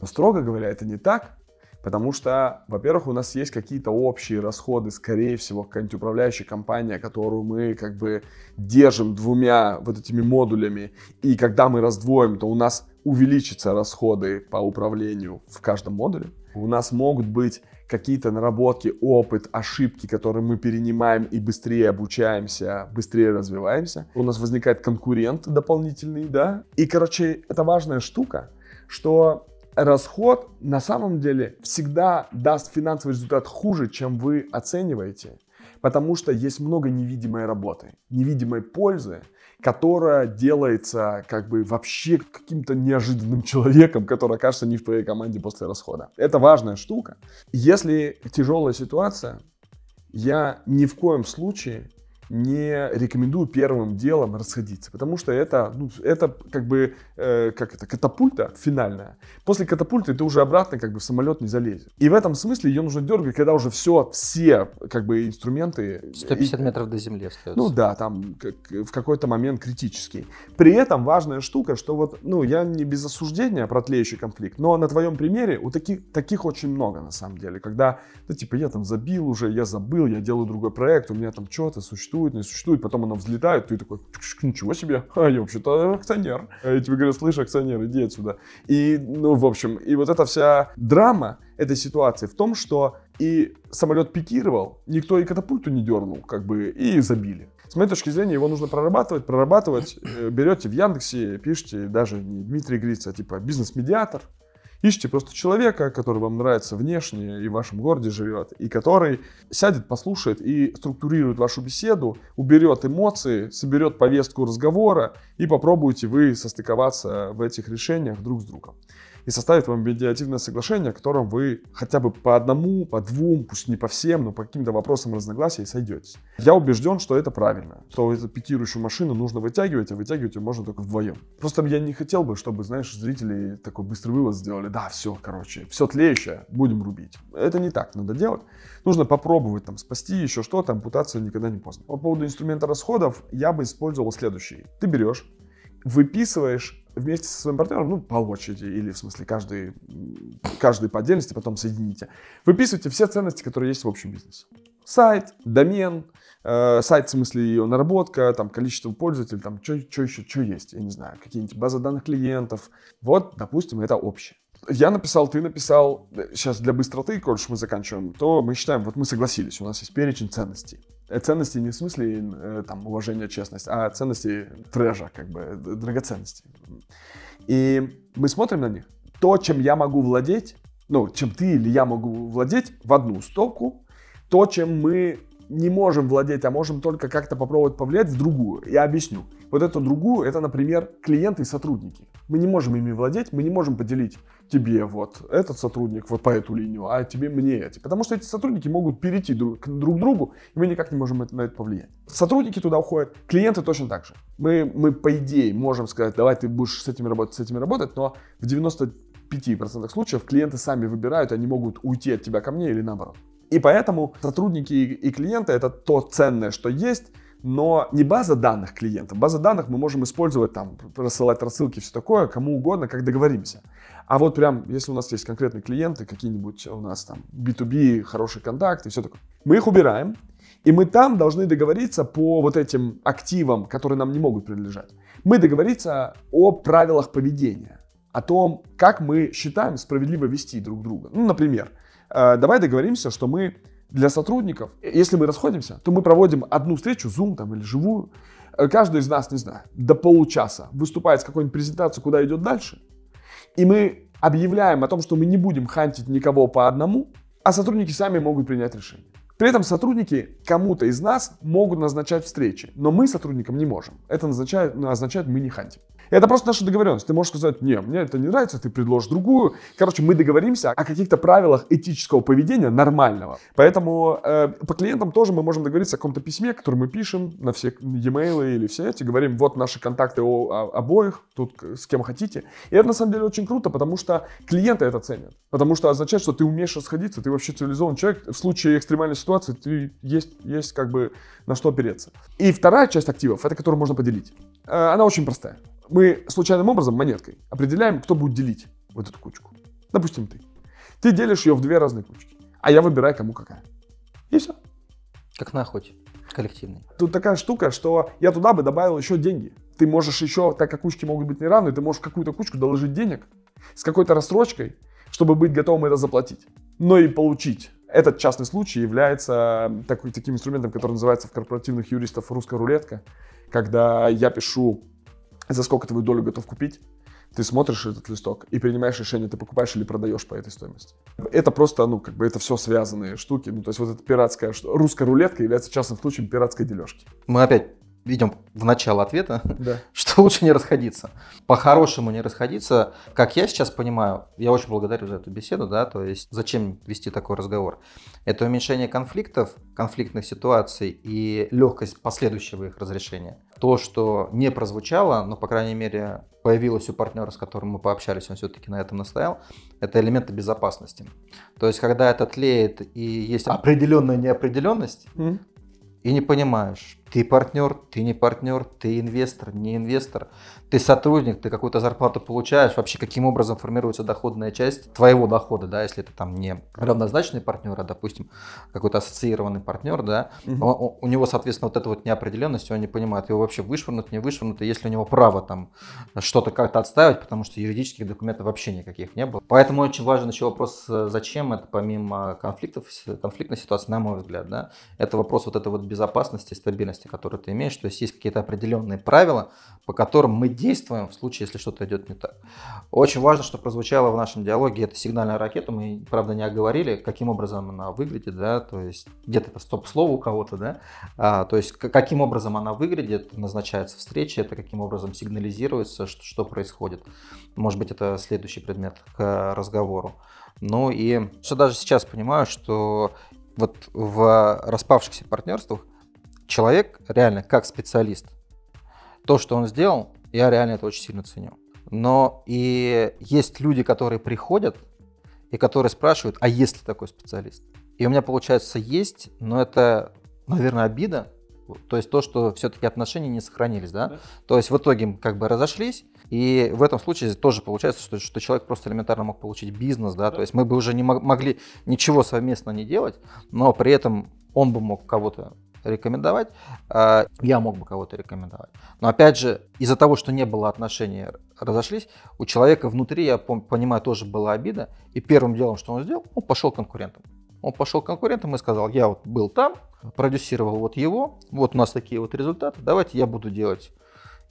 Но, строго говоря, это не так, потому что, во-первых, у нас есть какие-то общие расходы, скорее всего, какая-нибудь управляющая компания, которую мы как бы держим двумя вот этими модулями, и когда мы раздвоим, то у нас увеличатся расходы по управлению в каждом модуле. У нас могут быть какие-то наработки, опыт, ошибки, которые мы перенимаем и быстрее обучаемся, быстрее развиваемся. У нас возникает конкурент дополнительный, да. И, короче, это важная штука, что расход на самом деле всегда даст финансовый результат хуже, чем вы оцениваете, потому что есть много невидимой работы, невидимой пользы, которая делается как бы вообще каким-то неожиданным человеком, который окажется не в твоей команде после расхода. Это важная штука. Если тяжелая ситуация, я ни в коем случае не рекомендую первым делом расходиться, потому что это, ну, это как бы э, как это, катапульта финальная. После катапульты ты уже обратно как бы в самолет не залезешь. И в этом смысле ее нужно дергать, когда уже все, все как бы инструменты... сто пятьдесят и, метров до земли остается. Ну да, там как, в какой-то момент критический. При этом важная штука, что вот, ну, я не без осуждения про тлеющий конфликт, но на твоем примере у таких, таких очень много на самом деле, когда, да, типа, я там забил уже, я забыл, я делаю другой проект, у меня там что-то существует, не существует, потом она взлетает, ты такой, ничего себе, а я вообще-то акционер. И тебе говорят, слышь, акционер, иди отсюда. И, ну, в общем, и вот эта вся драма этой ситуации в том, что и самолет пикировал, никто и катапульту не дернул, как бы, и забили. С моей точки зрения, его нужно прорабатывать, прорабатывать, берете в Яндексе, пишите даже не Дмитрий Гриц, а типа бизнес-медиатор, ищите просто человека, который вам нравится внешне и в вашем городе живет, и который сядет, послушает и структурирует вашу беседу, уберет эмоции, соберет повестку разговора, и попробуйте вы состыковаться в этих решениях друг с другом. И составит вам медиативное соглашение, в котором вы хотя бы по одному, по двум, пусть не по всем, но по каким-то вопросам разногласий сойдетесь. Я убежден, что это правильно, что эту пикирующую машину нужно вытягивать, а вытягивать ее можно только вдвоем. Просто я не хотел бы, чтобы, знаешь, зрители такой быстрый вывод сделали. Да, все, короче, все тлеющее, будем рубить. Это не так надо делать. Нужно попробовать там спасти еще что-то, ампутация никогда не поздно. По поводу инструмента расходов я бы использовал следующий. Ты берешь, выписываешь вместе со своим партнером, ну, по очереди, или, в смысле, каждый, каждый по отдельности, потом соедините. Выписывайте все ценности, которые есть в общем бизнесе. Сайт, домен, э, сайт, в смысле, ее наработка, там, количество пользователей, там, что еще, что есть, я не знаю, какие-нибудь базы данных клиентов. Вот, допустим, это общее. Я написал, ты написал, сейчас для быстроты, коль мы заканчиваем, то мы считаем, вот мы согласились, у нас есть перечень ценностей. Ценности не в смысле там, уважения, честность, а ценности трэжа, как бы, драгоценности. И мы смотрим на них. То, чем я могу владеть, ну, чем ты или я могу владеть, в одну стопку. То, чем мы не можем владеть, а можем только как-то попробовать повлиять, в другую. Я объясню. Вот эту другую, это, например, клиенты и сотрудники. Мы не можем ими владеть, мы не можем поделить тебе вот этот сотрудник вот по эту линию, а тебе мне эти. Потому что эти сотрудники могут перейти друг к другу, и мы никак не можем на это повлиять. Сотрудники туда уходят, клиенты точно так же. Мы, мы по идее можем сказать, давай ты будешь с этими работать, с этими работать, но в девяноста пяти процентах случаев клиенты сами выбирают, они могут уйти от тебя ко мне или наоборот. И поэтому сотрудники и клиенты — это то ценное, что есть, но не база данных клиента. База данных мы можем использовать, там, рассылать рассылки, все такое, кому угодно, как договоримся. А вот прям, если у нас есть конкретные клиенты, какие-нибудь у нас там би ту би, хорошие контакты, все такое, мы их убираем, и мы там должны договориться по вот этим активам, которые нам не могут принадлежать. Мы договориться о правилах поведения, о том, как мы считаем справедливо вести друг друга. Ну, например, э, давай договоримся, что мы для сотрудников, если мы расходимся, то мы проводим одну встречу, Zoom там или живую. Каждый из нас, не знаю, до получаса выступает с какой-нибудь презентацией, куда идет дальше. И мы объявляем о том, что мы не будем хантить никого по одному, а сотрудники сами могут принять решение. При этом сотрудники кому-то из нас могут назначать встречи, но мы сотрудникам не можем. Это назначает, назначает мы не хантим. Это просто наша договоренность. Ты можешь сказать: не, мне это не нравится, ты предложишь другую. Короче, мы договоримся о каких-то правилах этического поведения нормального. Поэтому э, по клиентам тоже мы можем договориться о каком-то письме, которое мы пишем на все e-mail или все эти. Говорим: вот наши контакты у обоих, тут с кем хотите. И это на самом деле очень круто, потому что клиенты это ценят. Потому что означает, что ты умеешь расходиться, ты вообще цивилизованный человек. В случае экстремальной ситуации ты есть, есть как бы на что опереться. И вторая часть активов, это которую можно поделить. Э, она очень простая. Мы случайным образом, монеткой, определяем, кто будет делить вот эту кучку. Допустим, ты. Ты делишь ее в две разные кучки, а я выбираю, кому какая. И все. Как на охоте коллективной. Тут такая штука, что я туда бы добавил еще деньги. Ты можешь еще, так как кучки могут быть неравны, ты можешь в какую-то кучку доложить денег с какой-то рассрочкой, чтобы быть готовым это заплатить, но и получить. Этот частный случай является такой, таким инструментом, который называется в корпоративных юристов русская рулетка, когда я пишу: за сколько твою долю готов купить, ты смотришь этот листок и принимаешь решение, ты покупаешь или продаешь по этой стоимости. Это просто, ну, как бы это все связанные штуки. Ну, то есть вот эта пиратская, русская рулетка является частным случаем пиратской дележки. Мы опять видим в начало ответа, да, что лучше не расходиться. По-хорошему не расходиться. Как я сейчас понимаю, я очень благодарю за эту беседу, да, то есть зачем вести такой разговор. Это уменьшение конфликтов, конфликтных ситуаций и легкость последующего их разрешения. То, что не прозвучало, но, по крайней мере, появилось у партнера, с которым мы пообщались, он все-таки на этом настоял, это элементы безопасности. То есть, когда это тлеет и есть определенная неопределенность, mm-hmm. и не понимаешь, ты партнер, ты не партнер, ты инвестор, не инвестор, ты сотрудник, ты какую-то зарплату получаешь, вообще каким образом формируется доходная часть твоего дохода, да, если это там не равнозначный партнер, а, допустим, какой-то ассоциированный партнер, да, угу. он, у него, соответственно, вот эта вот неопределенность, он не понимает, его вообще вышвырнут, не вышвырнут, и если у него право там что-то как-то отставить, потому что юридических документов вообще никаких не было. Поэтому очень важен еще вопрос, зачем это, помимо конфликтов, конфликтной ситуации, на мой взгляд, да, это вопрос вот этой вот безопасности, стабильности, которые ты имеешь, то есть есть какие-то определенные правила, по которым мы действуем в случае, если что-то идет не так. Очень важно, что прозвучало в нашем диалоге, это сигнальная ракета, мы, правда, не оговорили, каким образом она выглядит, да, то есть где-то это стоп-слово у кого-то, да, а, то есть каким образом она выглядит, назначается встреча, это каким образом сигнализируется, что, что происходит. Может быть, это следующий предмет к разговору. Ну и что даже сейчас понимаю, что вот в распавшихся партнерствах человек реально как специалист. То, что он сделал, я реально это очень сильно ценю. Но и есть люди, которые приходят и которые спрашивают: а есть ли такой специалист? И у меня получается есть, но это, наверное, обида. То есть то, что все-таки отношения не сохранились, да? Да. То есть в итоге как бы разошлись, и в этом случае тоже получается, что, что человек просто элементарно мог получить бизнес, да? Да. То есть мы бы уже не могли ничего совместно не делать, но при этом он бы мог кого-то рекомендовать, я мог бы кого-то рекомендовать. Но опять же, из-за того, что не было отношений, разошлись, у человека внутри, я понимаю, тоже была обида. И первым делом, что он сделал, он пошел к конкурентам. Он пошел к конкурентам и сказал: я вот был там, продюсировал вот его, вот у нас такие вот результаты, давайте я буду делать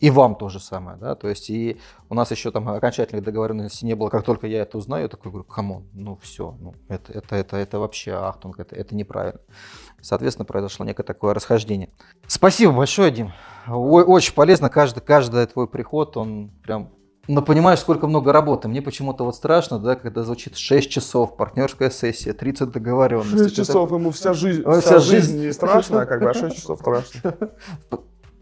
и вам то же самое, да, то есть и у нас еще там окончательных договоренностей не было, как только я это узнаю, я такой говорю: камон, ну все, ну это, это, это, это вообще ахтунг, это, это неправильно. Соответственно, произошло некое такое расхождение. Спасибо большое, Дим, Ой, очень полезно, каждый, каждый твой приход, он прям, ну понимаешь, сколько много работы, мне почему-то вот страшно, да, когда звучит шесть часов, партнерская сессия, тридцать договоренностей. шесть часов, это... ему вся жизнь, вся вся жизнь не страшна, а как бы, а шесть часов страшно.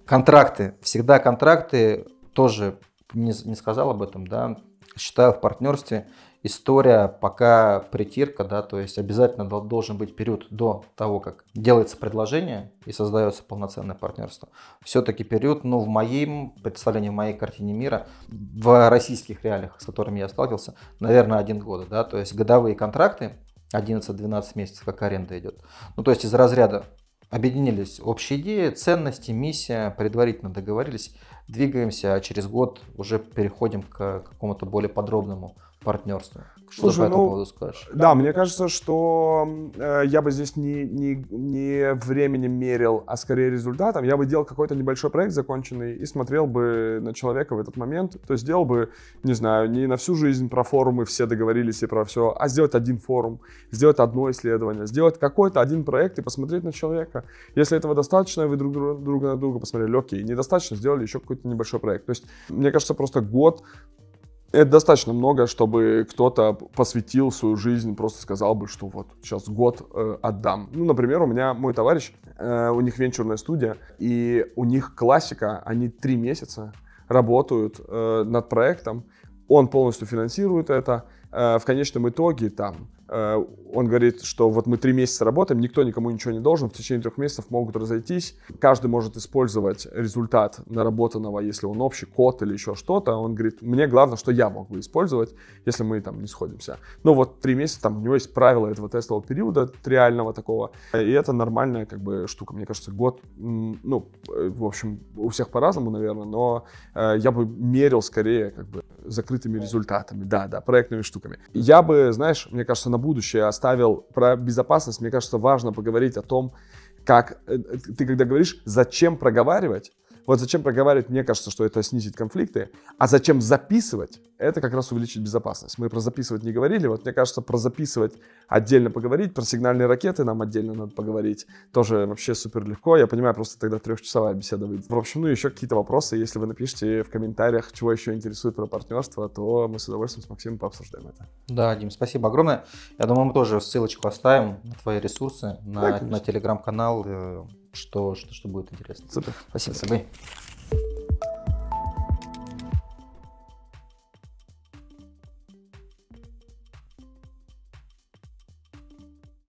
Контракты. Всегда контракты. Тоже не, не сказал об этом, да. Считаю, в партнерстве история пока притирка, да, то есть обязательно должен быть период до того, как делается предложение и создается полноценное партнерство. Все-таки период, ну, в моем представлении, в моей картине мира, в российских реалиях, с которыми я сталкивался, наверное, один год, да, то есть годовые контракты, одиннадцать-двенадцать месяцев, как аренда идет. Ну, то есть из разряда объединились общие идеи, ценности, миссия, предварительно договорились, двигаемся, а через год уже переходим к какому-то более подробному партнерству. Что Слушай, по этому ну, поводу скажешь? Да, да, мне кажется, что э, я бы здесь не, не, не временем мерил, а скорее результатом. Я бы делал какой-то небольшой проект законченный и смотрел бы на человека в этот момент. То есть сделал бы, не знаю, не на всю жизнь про форумы все договорились и про все, а сделать один форум, сделать одно исследование, сделать какой-то один проект и посмотреть на человека. Если этого достаточно, вы друг друга на друга посмотрели, окей, недостаточно, сделали еще какой-то небольшой проект. То есть, мне кажется, просто год это достаточно много, чтобы кто-то посвятил свою жизнь, просто сказал бы, что вот сейчас год э, отдам. Ну, например, у меня мой товарищ, э, у них венчурная студия, и у них классика, они три месяца работают э, над проектом, он полностью финансирует это, э, в конечном итоге там... Он говорит, что вот мы три месяца работаем, никто никому ничего не должен, в течение трех месяцев могут разойтись, каждый может использовать результат наработанного, если он общий, код или еще что-то. Он говорит, мне главное, что я могу использовать, если мы там не сходимся. Ну вот три месяца, там у него есть правила этого тестового периода, реального такого, и это нормальная как бы штука. Мне кажется, год, ну, в общем, у всех по-разному, наверное, но я бы мерил скорее как бы закрытыми результатами, да, да, проектными штуками. Я бы, знаешь, мне кажется, на будущее оставил про безопасность. Мне кажется, важно поговорить о том, как ты когда говоришь, зачем проговаривать. Вот зачем проговаривать, мне кажется, что это снизит конфликты, а зачем записывать, это как раз увеличит безопасность. Мы про записывать не говорили, вот мне кажется, про записывать отдельно поговорить, про сигнальные ракеты нам отдельно надо поговорить, тоже вообще супер легко, я понимаю, просто тогда трехчасовая беседа выйдет. В общем, ну еще какие-то вопросы, если вы напишите в комментариях, чего еще интересует про партнерство, то мы с удовольствием с Максимом пообсуждаем это. Да, Дим, спасибо огромное. Я думаю, мы тоже ссылочку оставим на твои ресурсы, на, да, на телеграм-канал, Что, что, что будет интересно. Супер. Спасибо. Спасибо.